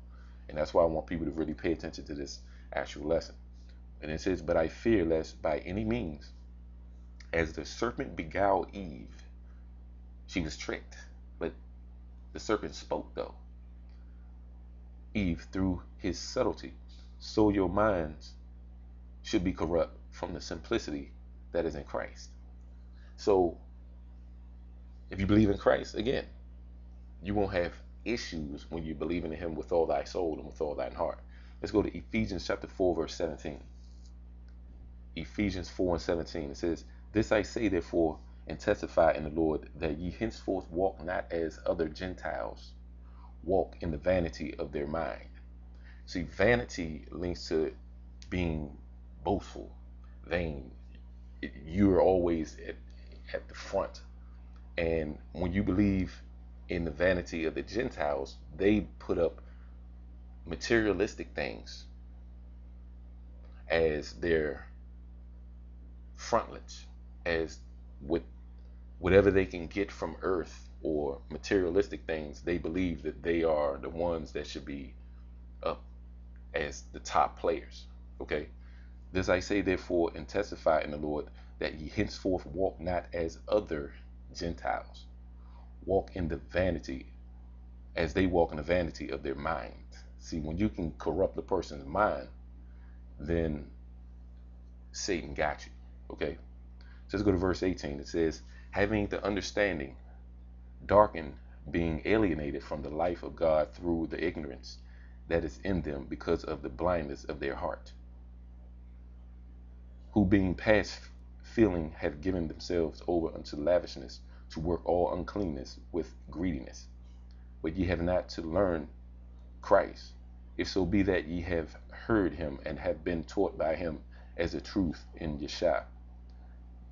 And that's why I want people to really pay attention to this actual lesson. And it says, but I fear lest by any means, as the serpent beguiled Eve, she was tricked. But the serpent spoke, though. Eve, through his subtlety, so your minds should be corrupt from the simplicity that is in Christ. So, if you believe in Christ, again, you won't have issues when you believe in him with all thy soul and with all thine heart. Let's go to Ephesians chapter 4, verse 17. Ephesians 4 and 17, it says, this I say therefore, and testify in the Lord, that ye henceforth walk not as other Gentiles walk, in the vanity of their mind. See, vanity links to being boastful, vain. You are always at the front. And when you believe in the vanity of the Gentiles, they put up materialistic things as their frontlets, as with whatever they can get from earth or materialistic things. They believe that they are the ones that should be up as the top players. Okay, this I say therefore, and testify in the Lord, that ye henceforth walk not as other Gentiles walk, in the vanity, as they walk in the vanity of their mind. See, when you can corrupt the person's mind, then Satan got you. Okay, so let's go to verse 18. It says, having the understanding darkened, being alienated from the life of God through the ignorance that is in them, because of the blindness of their heart, who being past feeling have given themselves over unto lavishness, to work all uncleanness with greediness. But ye have not to learn Christ, if so be that ye have heard him, and have been taught by him, as the truth in Yeshua,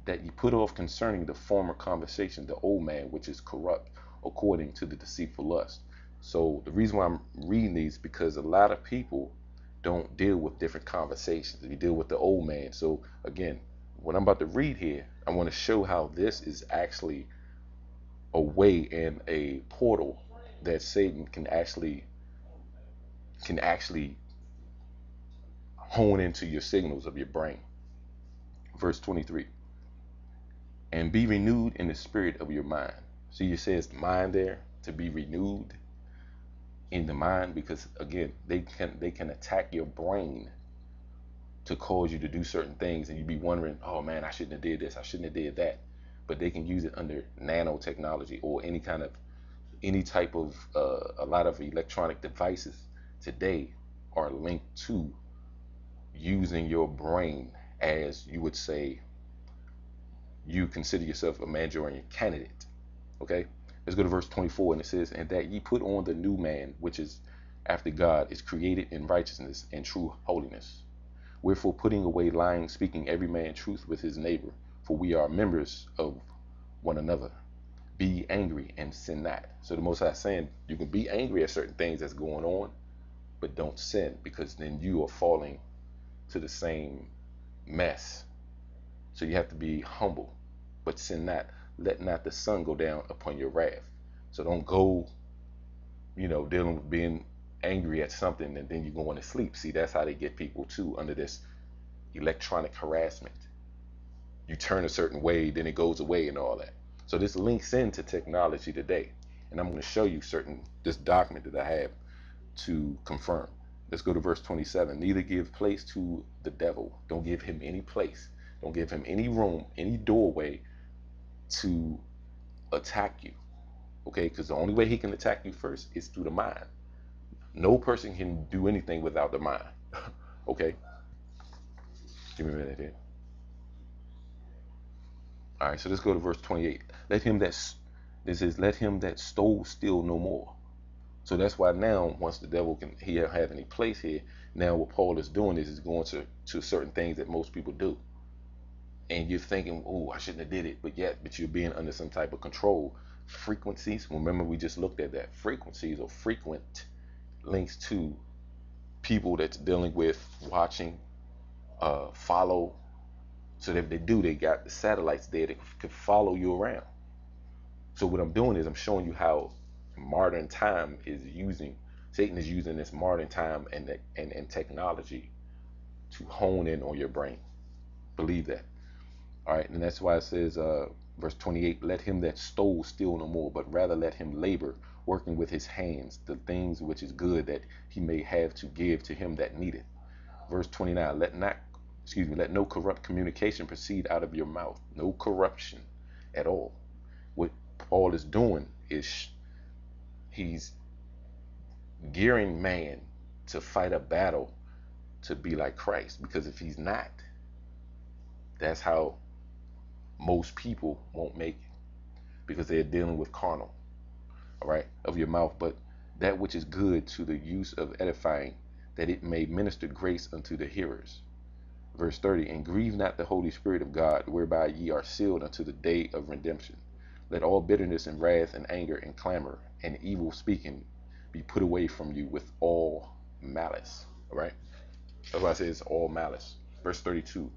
that ye put off concerning the former conversation the old man, which is corrupt according to the deceitful lust. So the reason why I'm reading these, because a lot of people don't deal with different conversations. They deal with the old man. So again, what I'm about to read here, I want to show how this is actually a way and a portal that Satan can actually hone into your signals of your brain. Verse 23, and be renewed in the spirit of your mind. See, it says mind there, to be renewed in the mind, because again, they can attack your brain to cause you to do certain things, and you'd be wondering, oh man, I shouldn't have did this, I shouldn't have did that. But they can use it under nanotechnology or any type of a lot of electronic devices today are linked to using your brain. As you would say, you consider yourself a Manchurian candidate. Okay, let's go to verse 24, and it says, and that ye put on the new man, which is after God, is created in righteousness and true holiness. Wherefore putting away lying, speaking every man truth with his neighbor, for we are members of one another. Be angry and sin not. So the Most High is saying you can be angry at certain things that's going on, but don't sin, because then you are falling to the same mess. So you have to be humble, but sin not. Let not the sun go down upon your wrath. So don't go, dealing with being angry at something and then you're going to sleep. See, that's how they get people too, under this electronic harassment. You turn a certain way, then it goes away and all that. So this links into technology today, and I'm going to show you this document that I have to confirm. Let's go to verse 27. Neither give place to the devil. Don't give him any place. Don't give him any room, any doorway to attack you. Okay, because the only way he can attack you first is through the mind. No person can do anything without the mind. Okay? Give me a minute here. All right, so let's go to verse 28. Let him that stole steal no more. So that's why now, once the devil don't have any place here, now what Paul is doing is he's going to certain things that most people do. And you're thinking, oh, I shouldn't have did it, but you're being under some type of control. Frequencies, remember we just looked at that. Frequencies, or frequent, links to people that's dealing with, watching, follow. So that if they do, they got the satellites there that can follow you around. So what I'm doing is I'm showing you how modern time is using, Satan is using this modern time and technology to hone in on your brain. Believe that. All right, and that's why it says, verse 28, let him that stole steal no more, but rather let him labor, working with his hands, the things which is good, that he may have to give to him that needeth. Verse 29, let no corrupt communication proceed out of your mouth. No corruption at all. What Paul is doing is he's gearing man to fight a battle to be like Christ, because if he's not, that's how most people won't make it, because they're dealing with carnal, all right, of your mouth. But that which is good to the use of edifying, that it may minister grace unto the hearers. Verse 30, and grieve not the Holy Spirit of God, whereby ye are sealed unto the day of redemption. Let all bitterness and wrath and anger and clamor and evil speaking be put away from you with all malice. All right, that's why I say it's all malice. Verse 32,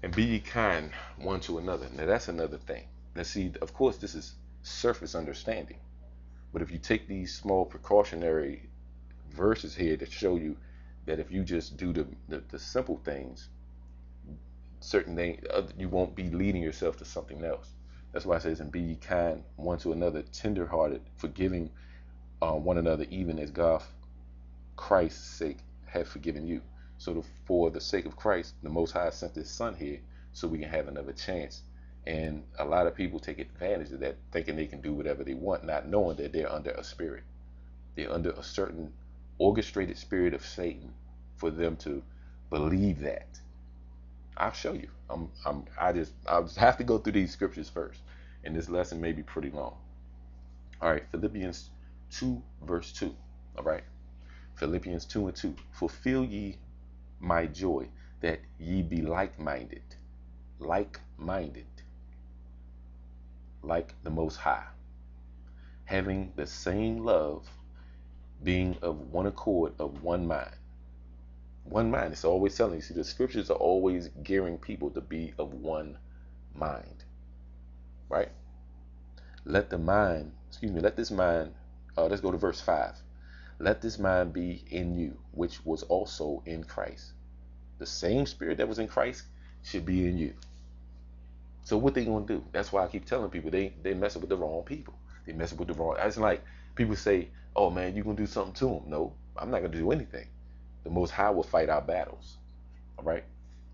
and be ye kind one to another. Now that's another thing. Now see, of course this is surface understanding, but if you take these small precautionary verses here that show you that if you just do the simple things, certain things, you won't be leading yourself to something else. That's why it says, and be ye kind one to another, tenderhearted, forgiving one another, even as God, Christ's sake, hath forgiven you. So for the sake of Christ, the Most High sent His Son here so we can have another chance. And a lot of people take advantage of that, thinking they can do whatever they want, not knowing that they're under a spirit. They're under a certain orchestrated spirit of Satan for them to believe that. I'll show you. I just have to go through these scriptures first, and this lesson may be pretty long. All right, Philippians 2 verse 2. All right, Philippians 2:2. Fulfill ye my joy, that ye be like-minded, like the Most High, having the same love, being of one accord, of one mind. One mind. It's always telling you. See, the scriptures are always gearing people to be of one mind. Right? Let's go to verse 5. Let this mind be in you, which was also in Christ. The same spirit that was in Christ should be in you. So what they gonna do? That's why I keep telling people they messing with the wrong people. They messing with the wrong. It's like people say, oh man, you gonna do something to them. No, I'm not gonna do anything. The Most High will fight our battles. All right?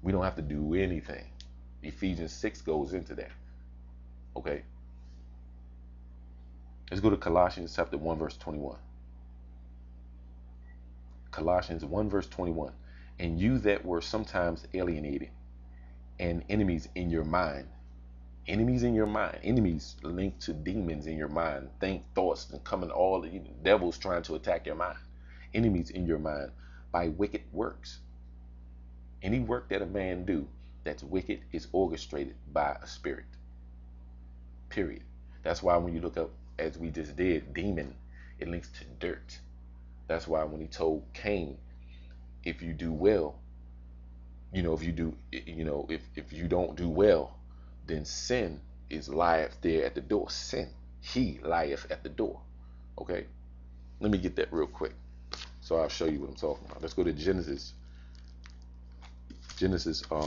We don't have to do anything. Ephesians 6 goes into that. Okay? Let's go to Colossians chapter 1, verse 21. Colossians 1, verse 21. And you that were sometimes alienated and enemies in your mind. Enemies in your mind. Enemies linked to demons in your mind. Think thoughts and coming all the devils trying to attack your mind. Enemies in your mind by wicked works. Any work that a man do that's wicked is orchestrated by a spirit. Period. That's why when you look up, as we just did, demon, it links to dirt. That's why when he told Cain, if you do well, you know, if you don't do well, then sin lieth there at the door. Sin, he lieth at the door. Okay? Let me get that real quick. So I'll show you what I'm talking about. Let's go to Genesis. Genesis, give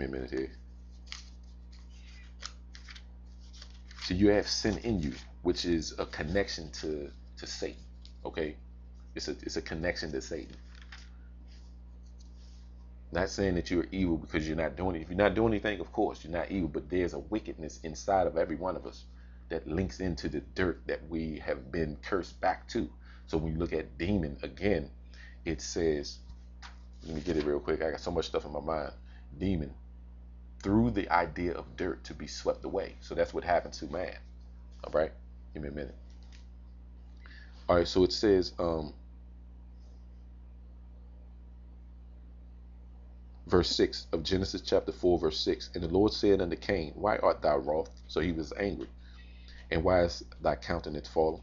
me a minute here. So you have sin in you, which is a connection to Satan. Okay? It's a connection to Satan. Not saying that you're evil because you're not doing it. If you're not doing anything, of course, you're not evil. But there's a wickedness inside of every one of us that links into the dirt that we have been cursed back to. So when you look at demon again, it says, let me get it real quick. I got so much stuff in my mind. Demon, through the idea of dirt to be swept away. So that's what happened to man. All right? Give me a minute. All right, so it says, verse 6 of Genesis chapter 4, verse 6. And the Lord said unto Cain, why art thou wroth? So he was angry. And why is thy countenance fallen?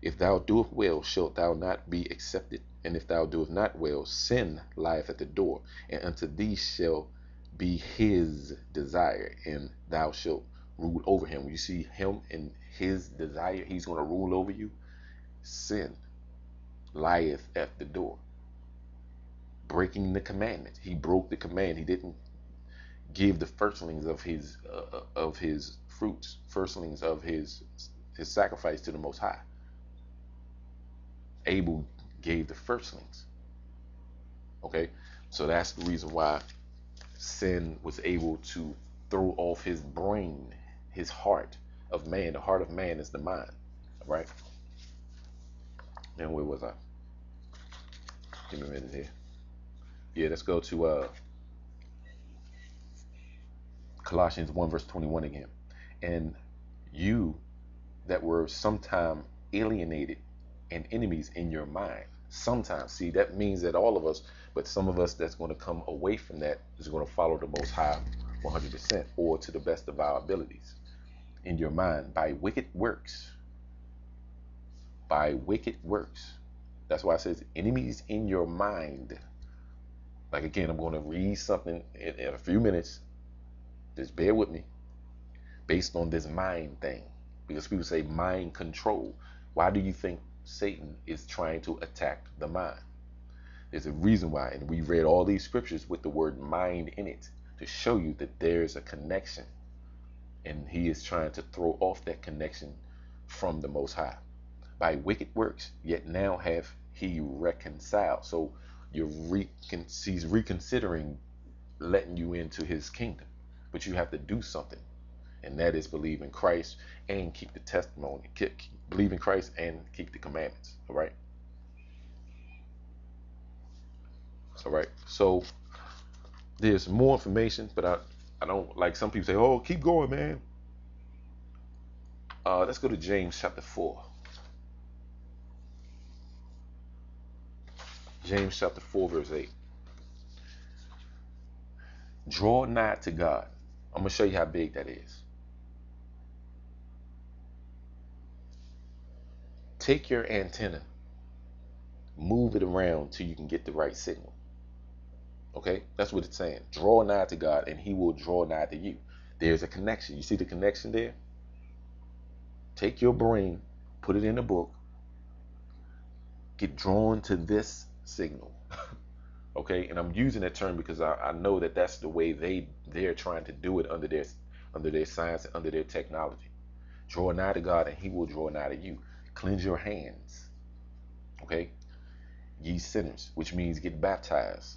If thou doest well, shalt thou not be accepted? And if thou doest not well, sin lieth at the door. And unto thee shall be his desire, and thou shalt rule over him. When you see him and his desire, he's going to rule over you. Sin lieth at the door. Breaking the commandments. He broke the command. He didn't give the firstlings of his fruits, firstlings of his sacrifice to the Most High. Abel gave the firstlings. Okay, so that's the reason why sin was able to throw off his brain, his heart of man. The heart of man is the mind. All right. And where was I? Give me a minute here. Yeah, let's go to Colossians 1 verse 21 again. And you that were sometime alienated and enemies in your mind. Sometimes, see, that means that all of us, but some of us that's going to come away from that is going to follow the Most High 100% or to the best of our abilities. In your mind, by wicked works. By wicked works. That's why it says enemies in your mind. Like, again, I'm going to read something in a few minutes. Just bear with me. Based on this mind thing. Because people say mind control. Why do you think Satan is trying to attack the mind? There's a reason why. And we read all these scriptures with the word mind in it to show you that there's a connection. And he is trying to throw off that connection from the Most High. By wicked works, yet now have he reconciled. So, he's reconsidering letting you into his kingdom, but you have to do something, and that is believe in Christ and keep the testimony. Believe in Christ and keep the commandments. All right. All right. So there's more information, but I don't, like some people say, oh, keep going, man. Let's go to James chapter 4. James chapter 4 verse 8. Draw nigh to God. I'm going to show you how big that is. Take your antenna. Move it around till you can get the right signal. Okay? That's what it's saying. Draw nigh to God and he will draw nigh to you. There's a connection. You see the connection there? Take your brain, put it in a book, get drawn to this signal. Okay, and I'm using that term because I know that that's the way they're trying to do it under their science and under their technology. Draw nigh to God and he will draw nigh to you. Cleanse your hands. Okay, ye sinners, which means get baptized.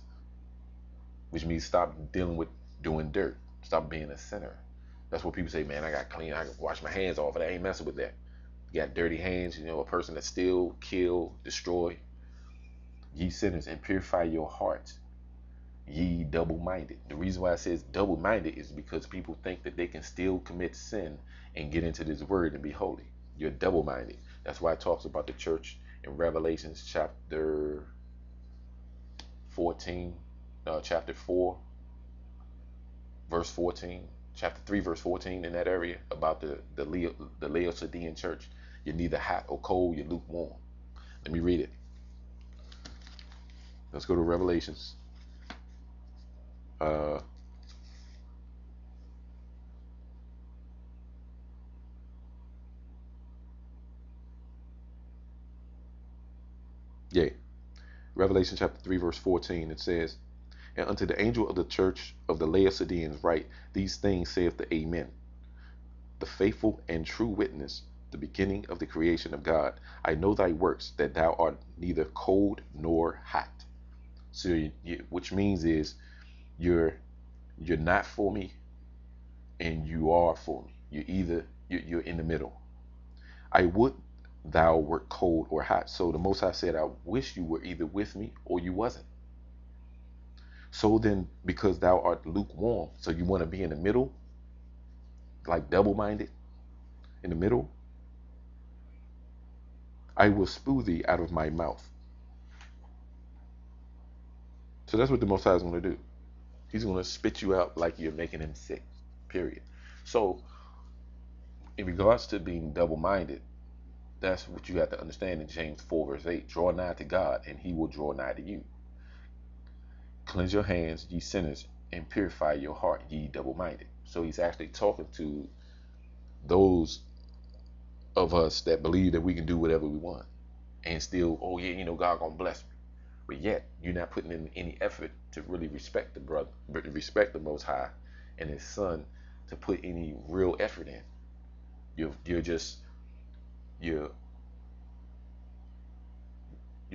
which means stop dealing with doing dirt. Stop being a sinner. That's what people say, man, I got clean. I can wash my hands off, and I ain't messing with that. You got dirty hands, you know, a person that steal, kill, destroy. Ye sinners, and purify your hearts, ye double-minded. The reason why it says double-minded is because people think that they can still commit sin and get into this word and be holy. You're double-minded. That's why it talks about the church in Revelations chapter 14, chapter 4, verse 14, chapter 3, verse 14, in that area, about the Laodicean church. You're neither hot or cold, you're lukewarm. Let me read it. Let's go to Revelations. Revelation chapter 3 verse 14, it says, "And unto the angel of the church of the Laodiceans write, these things saith the Amen, the faithful and true witness, the beginning of the creation of God. I know thy works, that thou art neither cold nor hot." So which means is you're not for me, and you are for me. You're in the middle. I would thou wert cold or hot. So the Most High said, I wish you were either with me or you wasn't. So then, because thou art lukewarm, so you want to be in the middle, like double-minded, in the middle, I will spew thee out of my mouth. So that's what the Most High is going to do. He's going to spit you out like you're making him sick, period. So in regards to being double-minded, that's what you have to understand in James 4 verse 8. Draw nigh to God, and he will draw nigh to you. Cleanse your hands, ye sinners, and purify your heart, ye double-minded. So he's actually talking to those of us that believe that we can do whatever we want and still, oh yeah, you know, God gonna bless me. But yet you're not putting in any effort to really respect the brother, respect the Most High and his son, to put any real effort in. You're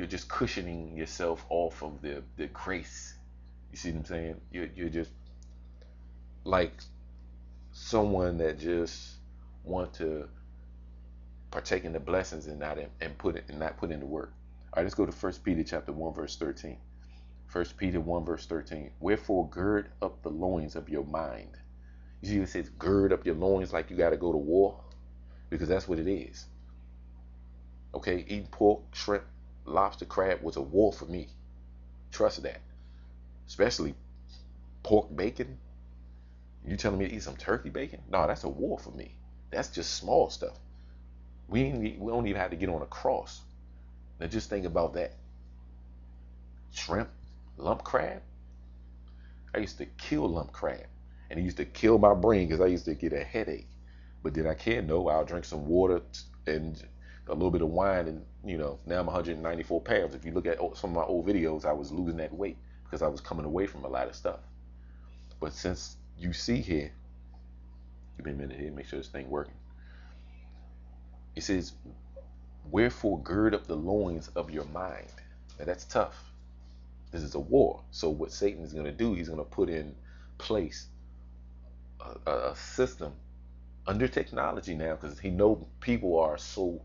just cushioning yourself off of the grace. You see what I'm saying? You're just like someone that just want to partake in the blessings and not put in the work. All right, let's go to 1 Peter chapter 1 verse 13. 1 Peter 1 verse 13. Wherefore gird up the loins of your mind. You see, it says gird up your loins like you got to go to war, because that's what it is. Okay, eating pork, shrimp, lobster, crab was a war for me. Trust that. Especially pork bacon. You telling me to eat some turkey bacon? No, that's a war for me. That's just small stuff. We don't even have to get on a cross. Now just think about that. Shrimp, lump crab. I used to kill lump crab, and it used to kill my brain because I used to get a headache. But did I care? No. I'll drink some water and a little bit of wine, and you know, now I'm 194 pounds. If you look at some of my old videos, I was losing that weight because I was coming away from a lot of stuff. But since you see here, give me a minute here, make sure this thing working. It says, wherefore gird up the loins of your mind. Now that's tough. This is a war. So what Satan is going to do, he's going to put in place a system under technology now, because he know people are so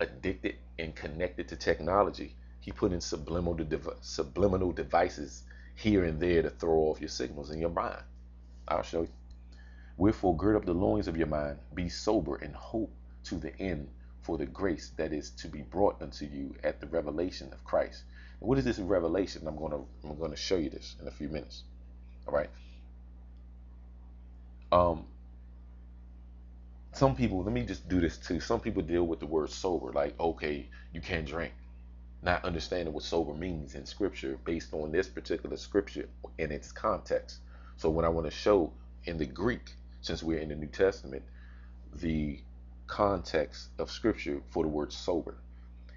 addicted and connected to technology. He put in subliminal devices here and there to throw off your signals in your mind. I'll show you. Wherefore gird up the loins of your mind, be sober, and hope to the end for the grace that is to be brought unto you at the revelation of Christ. And what is this revelation? I'm going to show you this in a few minutes. All right. Some people, let me just do this too. Some people deal with the word sober, like, okay, you can't drink, not understanding what sober means in scripture based on this particular scripture and its context. So what I want to show in the Greek, since we're in the New Testament, the context of scripture for the word sober,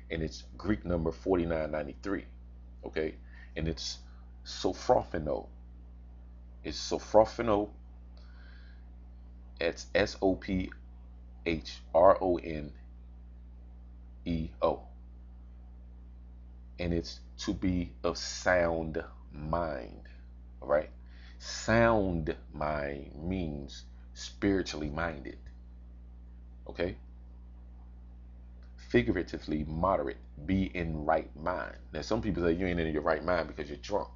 and it's Greek number 4993, okay, and it's sophropheno. It's sophropheno. It's sophroneo, and it's to be of sound mind. All right. Sound mind means spiritually minded. Okay. Figuratively moderate. Be in right mind. Now, some people say you ain't in your right mind because you're drunk.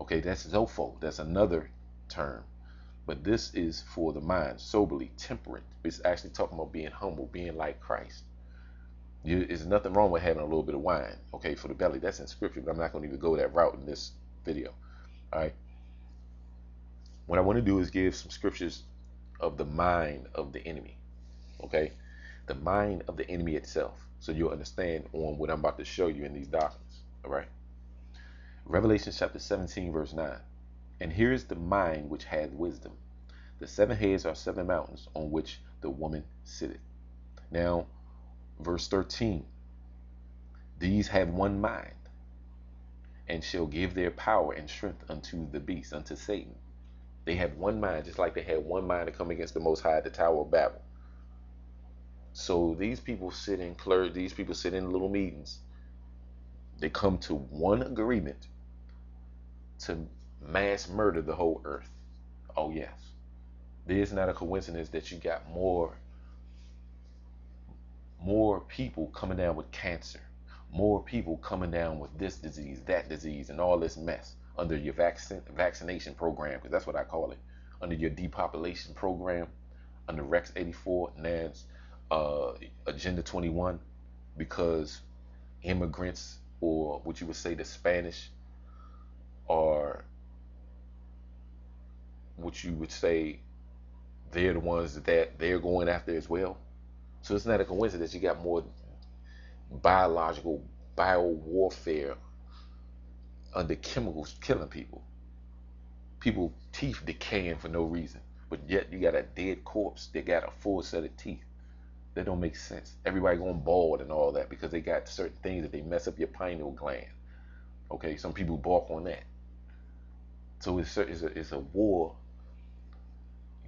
Okay, that's Zopho. That's another term. But this is for the mind, soberly, temperate. It's actually talking about being humble, being like Christ. There's nothing wrong with having a little bit of wine, okay, for the belly. That's in scripture, but I'm not going to even go that route in this video. All right. What I want to do is give some scriptures of the mind of the enemy, okay? The mind of the enemy itself, so you'll understand on what I'm about to show you in these doctrines, all right? Revelation chapter 17, verse 9. And here is the mind which hath wisdom. The seven heads are seven mountains on which the woman sitteth. Now, verse 13. These have one mind, and shall give their power and strength unto the beast, unto Satan. They have one mind, just like they had one mind to come against the Most High at the Tower of Babel. So these people sit in clergy, these people sit in little meetings. They come to one agreement to mass murder the whole earth. Oh yes. There's not a coincidence that you got more people coming down with cancer, more people coming down with this disease, that disease, and all this mess under your vaccination program, because that's what I call it, under your depopulation program, under Rex 84, NAMS, Agenda 21, because immigrants, or what you would say the Spanish, are what you would say they're the ones that they're going after as well. So it's not a coincidence you got more biological biowarfare under chemicals killing people. People teeth decaying for no reason, but yet you got a dead corpse that got a full set of teeth. That don't make sense. Everybody going bald and all that because they got certain things that they mess up your pineal gland. Okay, some people balk on that. So it's a war.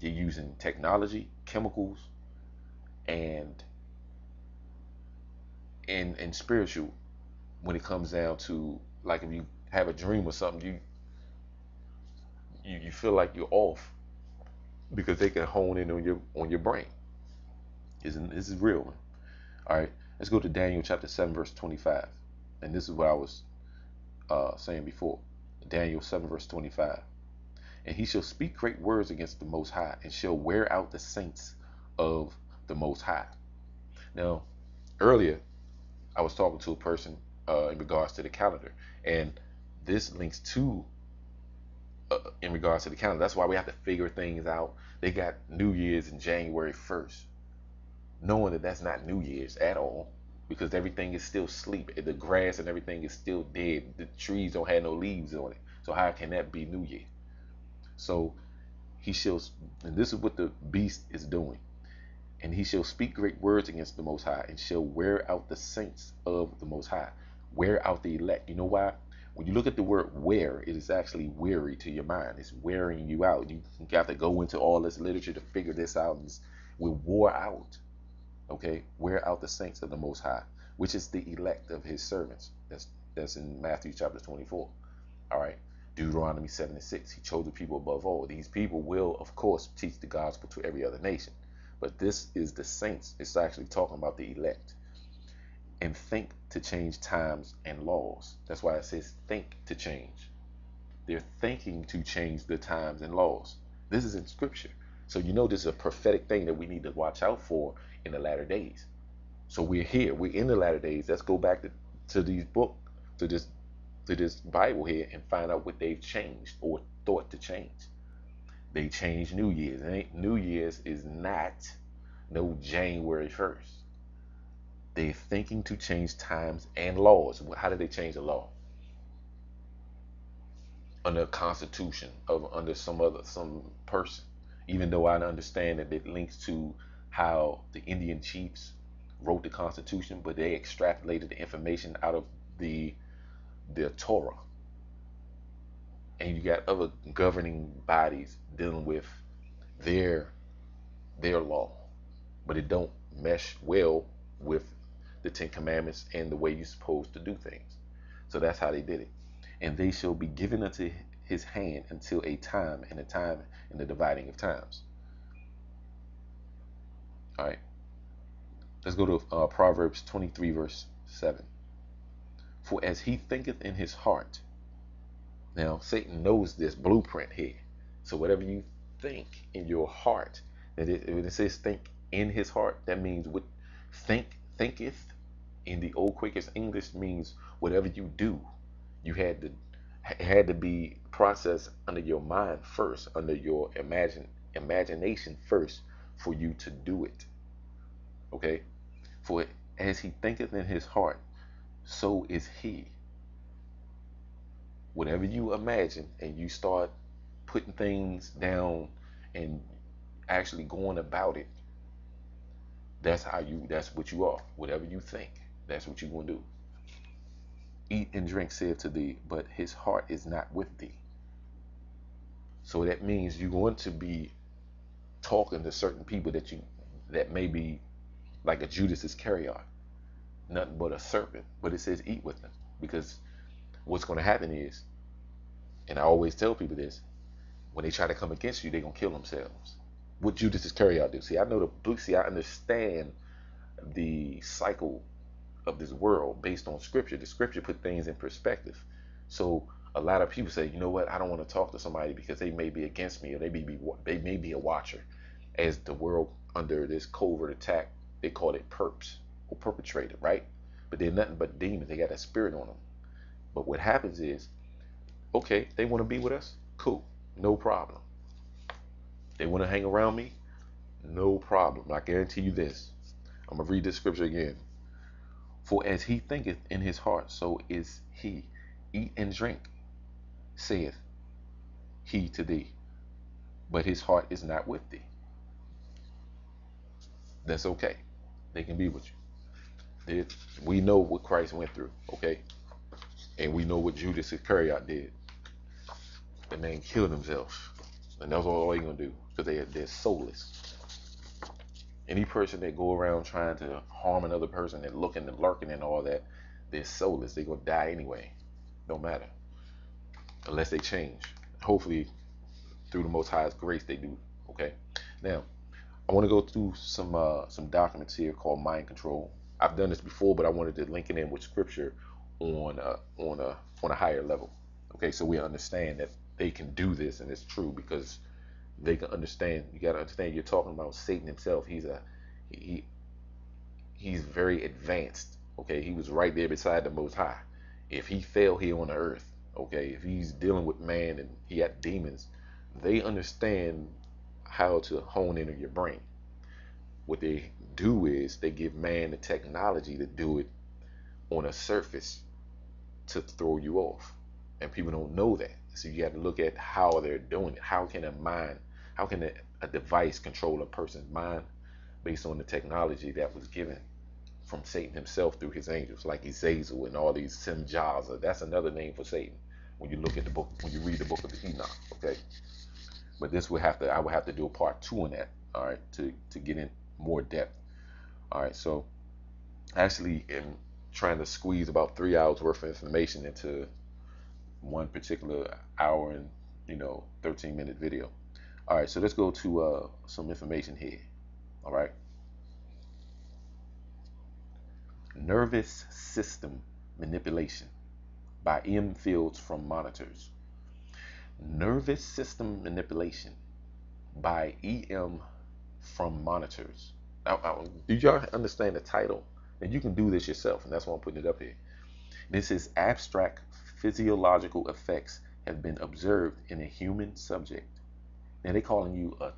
You're using technology, chemicals, and spiritual when it comes down to, like, if you have a dream or something, you feel like you're off because they can hone in on your brain. This is real one. All right, let's go to Daniel chapter 7 verse 25, and this is what I was saying before. Daniel 7 verse 25. And he shall speak great words against the Most High, and shall wear out the saints of the Most High. Now, earlier I was talking to a person in regards to the calendar, and this links to in regards to the calendar. That's why we have to figure things out. They got New Year's in January 1st, knowing that that's not New Year's at all, because everything is still sleep. The grass and everything is still dead. The trees don't have no leaves on it. So how can that be New Year? So he shall, and this is what the beast is doing. And he shall speak great words against the Most High, and shall wear out the saints of the Most High. Wear out the elect. You know why? When you look at the word wear, it is actually weary to your mind. It's wearing you out. You have to go into all this literature to figure this out. And we're wore out. Okay, wear out the saints of the Most High, which is the elect of his servants. That's in Matthew chapter 24. All right, Deuteronomy 7:6. He chose the people above all. These people will, of course, teach the gospel to every other nation. But this is the saints. It's actually talking about the elect. And think to change times and laws. That's why it says think to change. They're thinking to change the times and laws. This is in scripture. So you know this is a prophetic thing that we need to watch out for in the latter days. So we're here. We're in the latter days. Let's go back to these book, to this Bible here, and find out what they've changed or thought to change. They changed New Year's. New Year's is not no January 1st. They're thinking to change times and laws. How did they change the law? Under a constitution of under some person. Even though I understand that it links to how the Indian chiefs wrote the Constitution, but they extrapolated the information out of the Torah. And you got other governing bodies dealing with their law, but it don't mesh well with the Ten Commandments and the way you're supposed to do things. So that's how they did it. And they shall be given unto his hand until a time in the dividing of times. All right. Let's go to Proverbs 23, verse 7. For as he thinketh in his heart. Now, Satan knows this blueprint here. So whatever you think in your heart, that it, when it says think in his heart, that means what thinketh in the old Quakers English means whatever you do, you had to be processed under your mind first, under your imagination first, for you to do it. Okay? For as he thinketh in his heart, so is he. Whatever you imagine and you start putting things down and actually going about it, that's what you are. Whatever you think, that's what you're going to do. Eat and drink said to thee, but his heart is not with thee. So that means you're going to be talking to certain people that may be like a Judas Iscariot, nothing but a serpent. But it says eat with them, because what's going to happen is, and I always tell people this, when they try to come against you, they're going to kill themselves. What Judas Iscariot do? See, I know the book. See, I understand the cycle of this world based on scripture. The scripture put things in perspective. So a lot of people say, you know what, I don't want to talk to somebody because they may be against me, or they may be a watcher. As the world under this covert attack, they call it perps or perpetrator, right? But they're nothing but demons. They got a spirit on them. But what happens is, okay, they want to be with us, cool, no problem. They want to hang around me, no problem. I guarantee you this. I'm going to read this scripture again. For as he thinketh in his heart, so is he. Eat and drink, saith he to thee, but his heart is not with thee. That's okay. They can be with you. We know what Christ went through, okay? And we know what Judas Iscariot did. The man killed himself. And that's all you're going to do, because they're soulless. Any person that go around trying to harm another person and looking and lurking and all that, they're soulless. They're going to die anyway. No matter. Unless they change. Hopefully, through the Most High's grace, they do. Okay? Now, I want to go through some documents here called mind control. I've done this before, but I wanted to link it in with scripture on a higher level. Okay? So we understand that they can do this, and it's true, because they can understand. You got to understand, you're talking about Satan himself. He's very advanced. Okay, he was right there beside the Most High. If he fell here on the earth, okay, if he's dealing with man and he had demons, they understand how to hone in on your brain. What they do is they give man the technology to do it on a surface to throw you off, and people don't know that. So you got to look at how they're doing it. How can a device control a person's mind based on the technology that was given from Satan himself through his angels, like Azazel and all these Simjaza. That's another name for Satan when you look at the book, when you read the book of the Enoch. Okay, but this would have to, I would have to do a part 2 on that. All right, to get in more depth. All right, so actually, I'm trying to squeeze about 3 hours worth of information into one particular hour and 13-minute video. All right, so let's go to some information here. All right, nervous system manipulation by M. Fields from Monitors. Nervous system manipulation by E.M. from Monitors. Now, do y'all understand the title? And you can do this yourself, and that's why I'm putting it up here. This is abstract. Physiological effects have been observed in a human subject. Now they're calling you a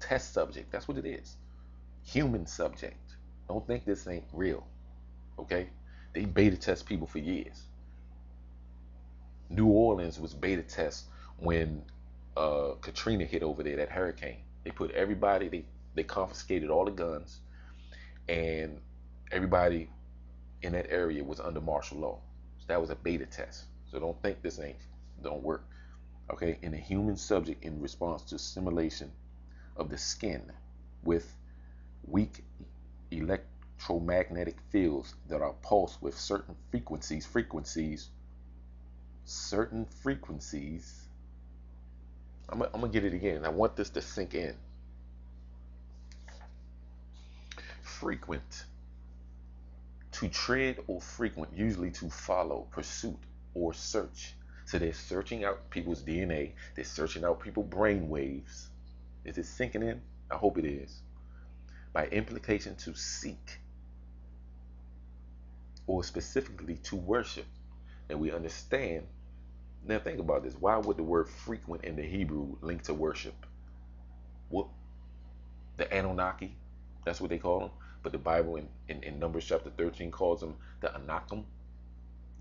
test subject. That's what it is. Human subject. Don't think this ain't real. Okay? They beta test people for years. New Orleans was beta test when Katrina hit over there, that hurricane. They put everybody, they confiscated all the guns, and everybody in that area was under martial law. So that was a beta test. So don't think this don't work. Okay, in a human subject in response to stimulation of the skin with weak electromagnetic fields that are pulsed with certain frequencies I'm gonna get it again. I want this to sink in. Frequent. To tread or frequent, usually to follow, pursuit, or search. So they're searching out people's DNA. They're searching out people's brain waves. Is it sinking in? I hope it is. By implication, to seek, or specifically to worship. And we understand. Now think about this. Why would the word frequent in the Hebrew link to worship? What? The Anunnaki. That's what they call them. But the Bible in Numbers chapter 13 calls them the Anakim.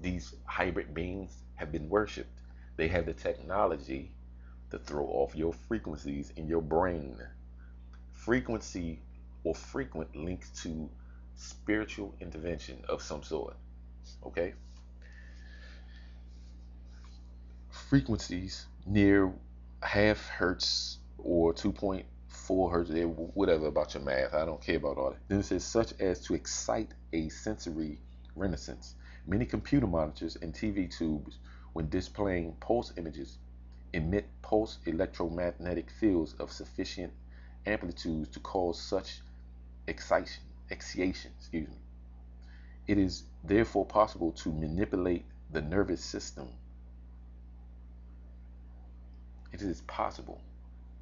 These hybrid beings have been worshipped. They have the technology to throw off your frequencies in your brain. Frequency or frequent links to spiritual intervention of some sort. Okay? Frequencies near half hertz or 2.4 hertz, whatever about your math. I don't care about all that. Then it says, such as to excite a sensory renaissance. Many computer monitors and TV tubes, when displaying pulse images, emit pulse electromagnetic fields of sufficient amplitudes to cause such excitation. It is therefore possible to manipulate the nervous system. It is possible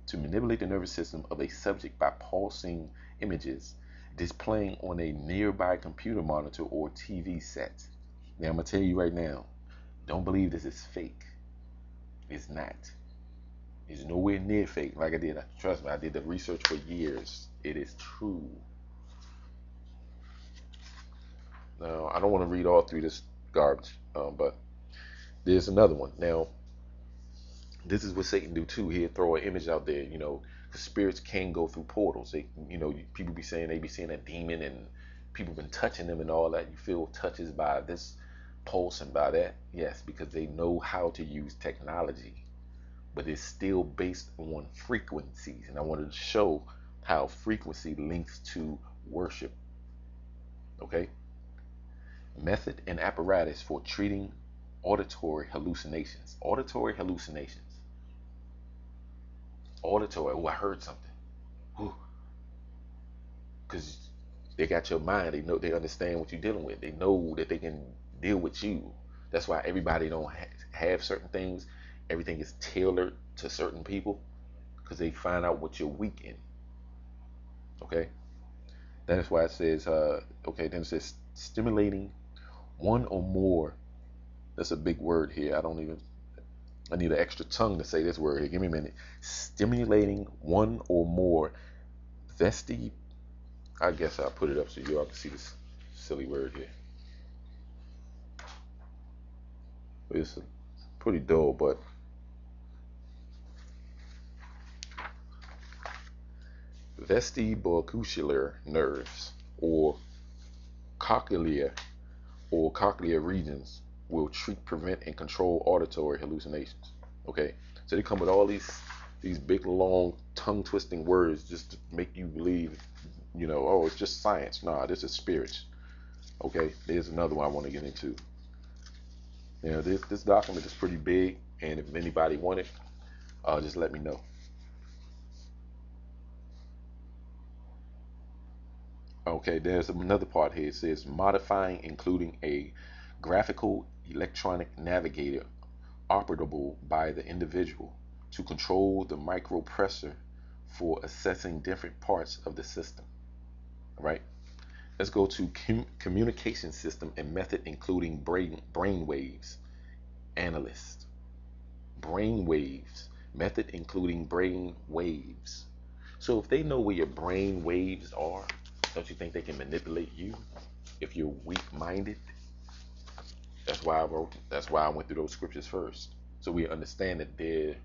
to manipulate the nervous system of a subject by pulsing images displaying on a nearby computer monitor or TV set. Now I'm going to tell you right now, don't believe this is fake. It's not. It's nowhere near fake. Like I did, trust me, I did the research for years. It is true. Now, I don't want to read all through this garbage, but there's another one. Now, this is what Satan do too. He'll throw an image out there, you know, because spirits can go through portals. They, you know, people be saying they be seeing a demon and people been touching them and all that. You feel touches by this pulse and by that. Yes, because they know how to use technology, but it's still based on frequencies. And I wanted to show how frequency links to worship. Okay. Method and apparatus for treating auditory hallucinations. Auditory. Oh, I heard something. Because they got your mind. They know. They understand what you're dealing with. They know that they can deal with you. That's why everybody don't have certain things. Everything is tailored to certain people because they find out what you're weak in. Okay. That's why it says. Okay. Then it says stimulating one or more. That's a big word here. I don't even. I need an extra tongue to say this word here. Give me a minute. Stimulating one or more vesti. I guess I'll put it up so you all can see this silly word here. It's pretty dull, but vestibular nerves or cochlea regions will treat, prevent, and control auditory hallucinations. Okay, so they come with all these big, long, tongue-twisting words just to make you believe, you know, oh, it's just science. Nah, this is spirits. Okay, there's another one I want to get into. You know, this document is pretty big, and if anybody want it, just let me know. Okay, there's another part here. It says modifying, including a graphical electronic navigator operable by the individual to control the microprocessor for assessing different parts of the system. All right, let's go to communication system and method, including brain waves analyst. Brain waves method, including brain waves. So if they know where your brain waves are, don't you think they can manipulate you if you're weak-minded? That's why I went through those scriptures first, so we understand that there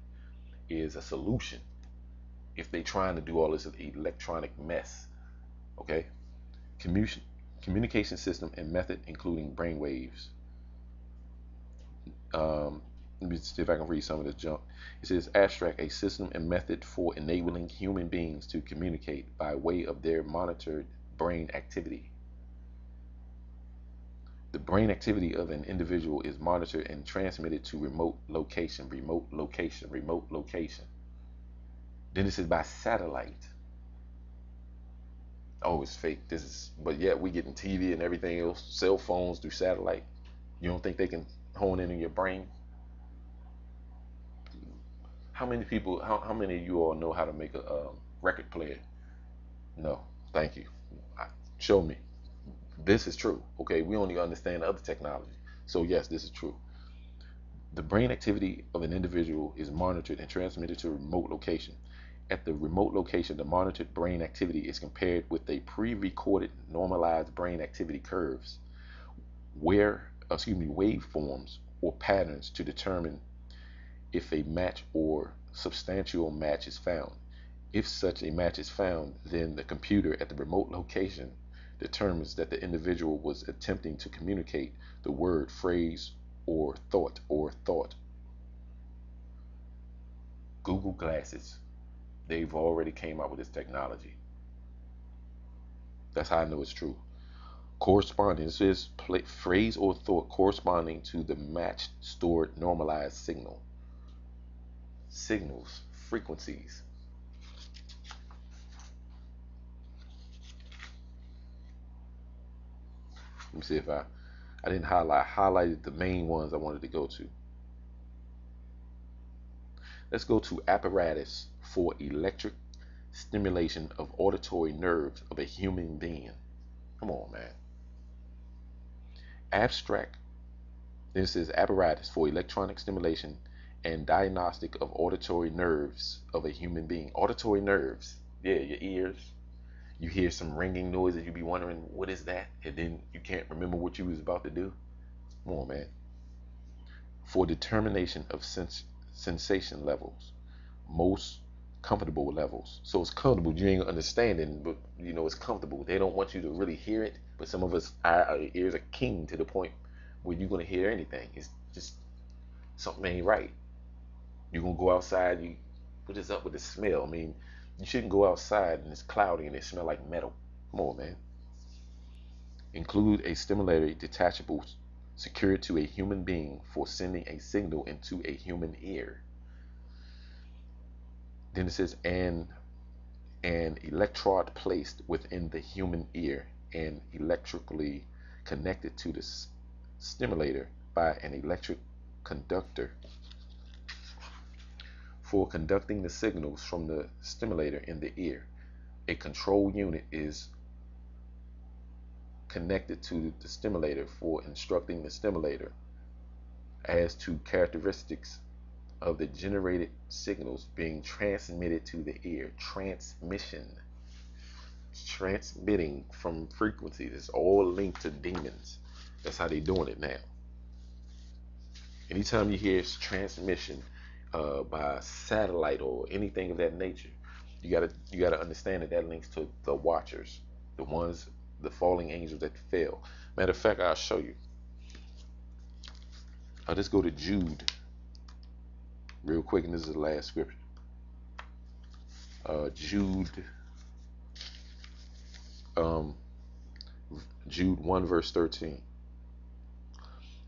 is a solution if they're trying to do all this electronic mess. Okay, communication system and method, including brain waves. Let me see if I can read some of this junk. It says abstract, a system and method for enabling human beings to communicate by way of their monitored brain activity. The brain activity of an individual is monitored and transmitted to remote location, remote location, remote location. Then this is by satellite. Oh, it's fake. This is, but yeah, we getting TV and everything else, cell phones through satellite. You don't think they can hone in on your brain? How many people? How many of you all know how to make a record player? No, thank you. Show me. This is true. Okay, we only understand other technology. So yes, this is true. The brain activity of an individual is monitored and transmitted to a remote location. At the remote location, the monitored brain activity is compared with a pre-recorded normalized brain activity curves, where, waveforms or patterns to determine if a match or substantial match is found. If such a match is found, then the computer at the remote location determines that the individual was attempting to communicate the word, phrase, or thought Google Glasses, they've already came out with this technology. That's how I know it's true. Corresponding, this is phrase or thought corresponding to the matched stored normalized signal. Signals, frequencies. Let me see if I didn't highlight. I highlighted the main ones I wanted to go to. Let's go to apparatus for electric stimulation of auditory nerves of a human being. Come on, man. Abstract. This is apparatus for electronic stimulation and diagnostic of auditory nerves of a human being. Auditory nerves. Yeah, your ears. You hear some ringing noise and you be wondering, what is that? And then you can't remember what you was about to do. Come on, man. For determination of sensation levels, most comfortable levels. So it's comfortable. You ain't understanding, but you know it's comfortable. They don't want you to really hear it, but some of us, our ears are keen to the point where you're gonna hear anything. It's just something ain't right. You're gonna go outside. You, what is up with the smell? I mean, you shouldn't go outside and it's cloudy and it smell like metal. Come on, man. Include a stimulatory detachable secured to a human being for sending a signal into a human ear. Then it says an electrode placed within the human ear and electrically connected to the stimulator by an electric conductor, for conducting the signals from the stimulator in the ear. A control unit is connected to the stimulator for instructing the stimulator as to characteristics of the generated signals being transmitted to the ear. Transmission. Transmitting from frequencies. It's all linked to demons. That's how they're doing it now. Anytime you hear transmission, by satellite or anything of that nature, you gotta understand that that links to the Watchers, the ones, the falling angels that fell. Matter of fact, I'll show you. I'll just go to Jude real quick, and this is the last scripture. Jude 1 verse 13,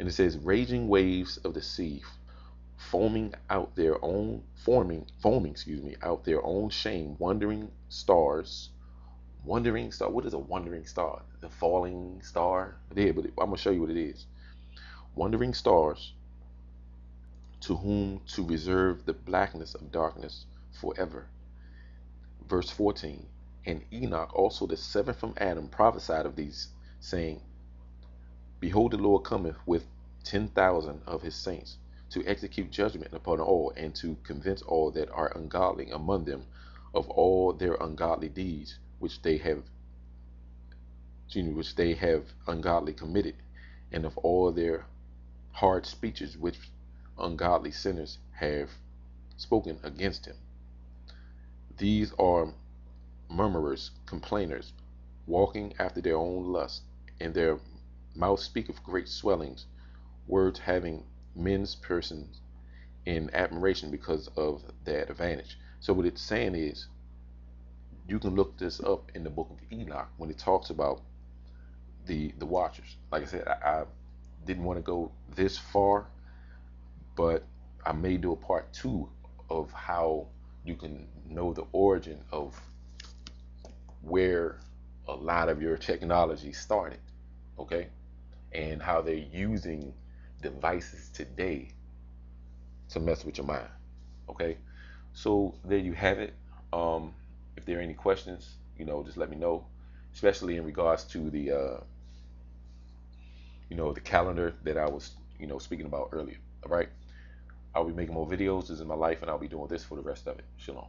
and it says, "Raging waves of the sea, forming out their own shame, wandering stars. What is a wandering star? The falling star there, but I'm gonna show you what it is. Wandering stars, to whom to reserve the blackness of darkness forever." Verse 14, "And Enoch also, the seventh from Adam, prophesied of these, saying, Behold, the Lord cometh with 10,000 of his saints, to execute judgment upon all, and to convince all that are ungodly among them of all their ungodly deeds which they have ungodly committed, and of all their hard speeches which ungodly sinners have spoken against him. These are murmurers, complainers, walking after their own lust, and their mouth speaketh great swellings, words having men's persons in admiration because of their advantage." So what it's saying is, you can look this up in the book of Enoch when it talks about the Watchers. Like I said, I didn't want to go this far, but I may do a part 2 of how you can know the origin of where a lot of your technology started, okay? And how they're using devices today to mess with your mind, okay? So there you have it. If there are any questions, just let me know, especially in regards to the the calendar that I was speaking about earlier. All right, I'll be making more videos. This is my life, and I'll be doing this for the rest of it. Shalom.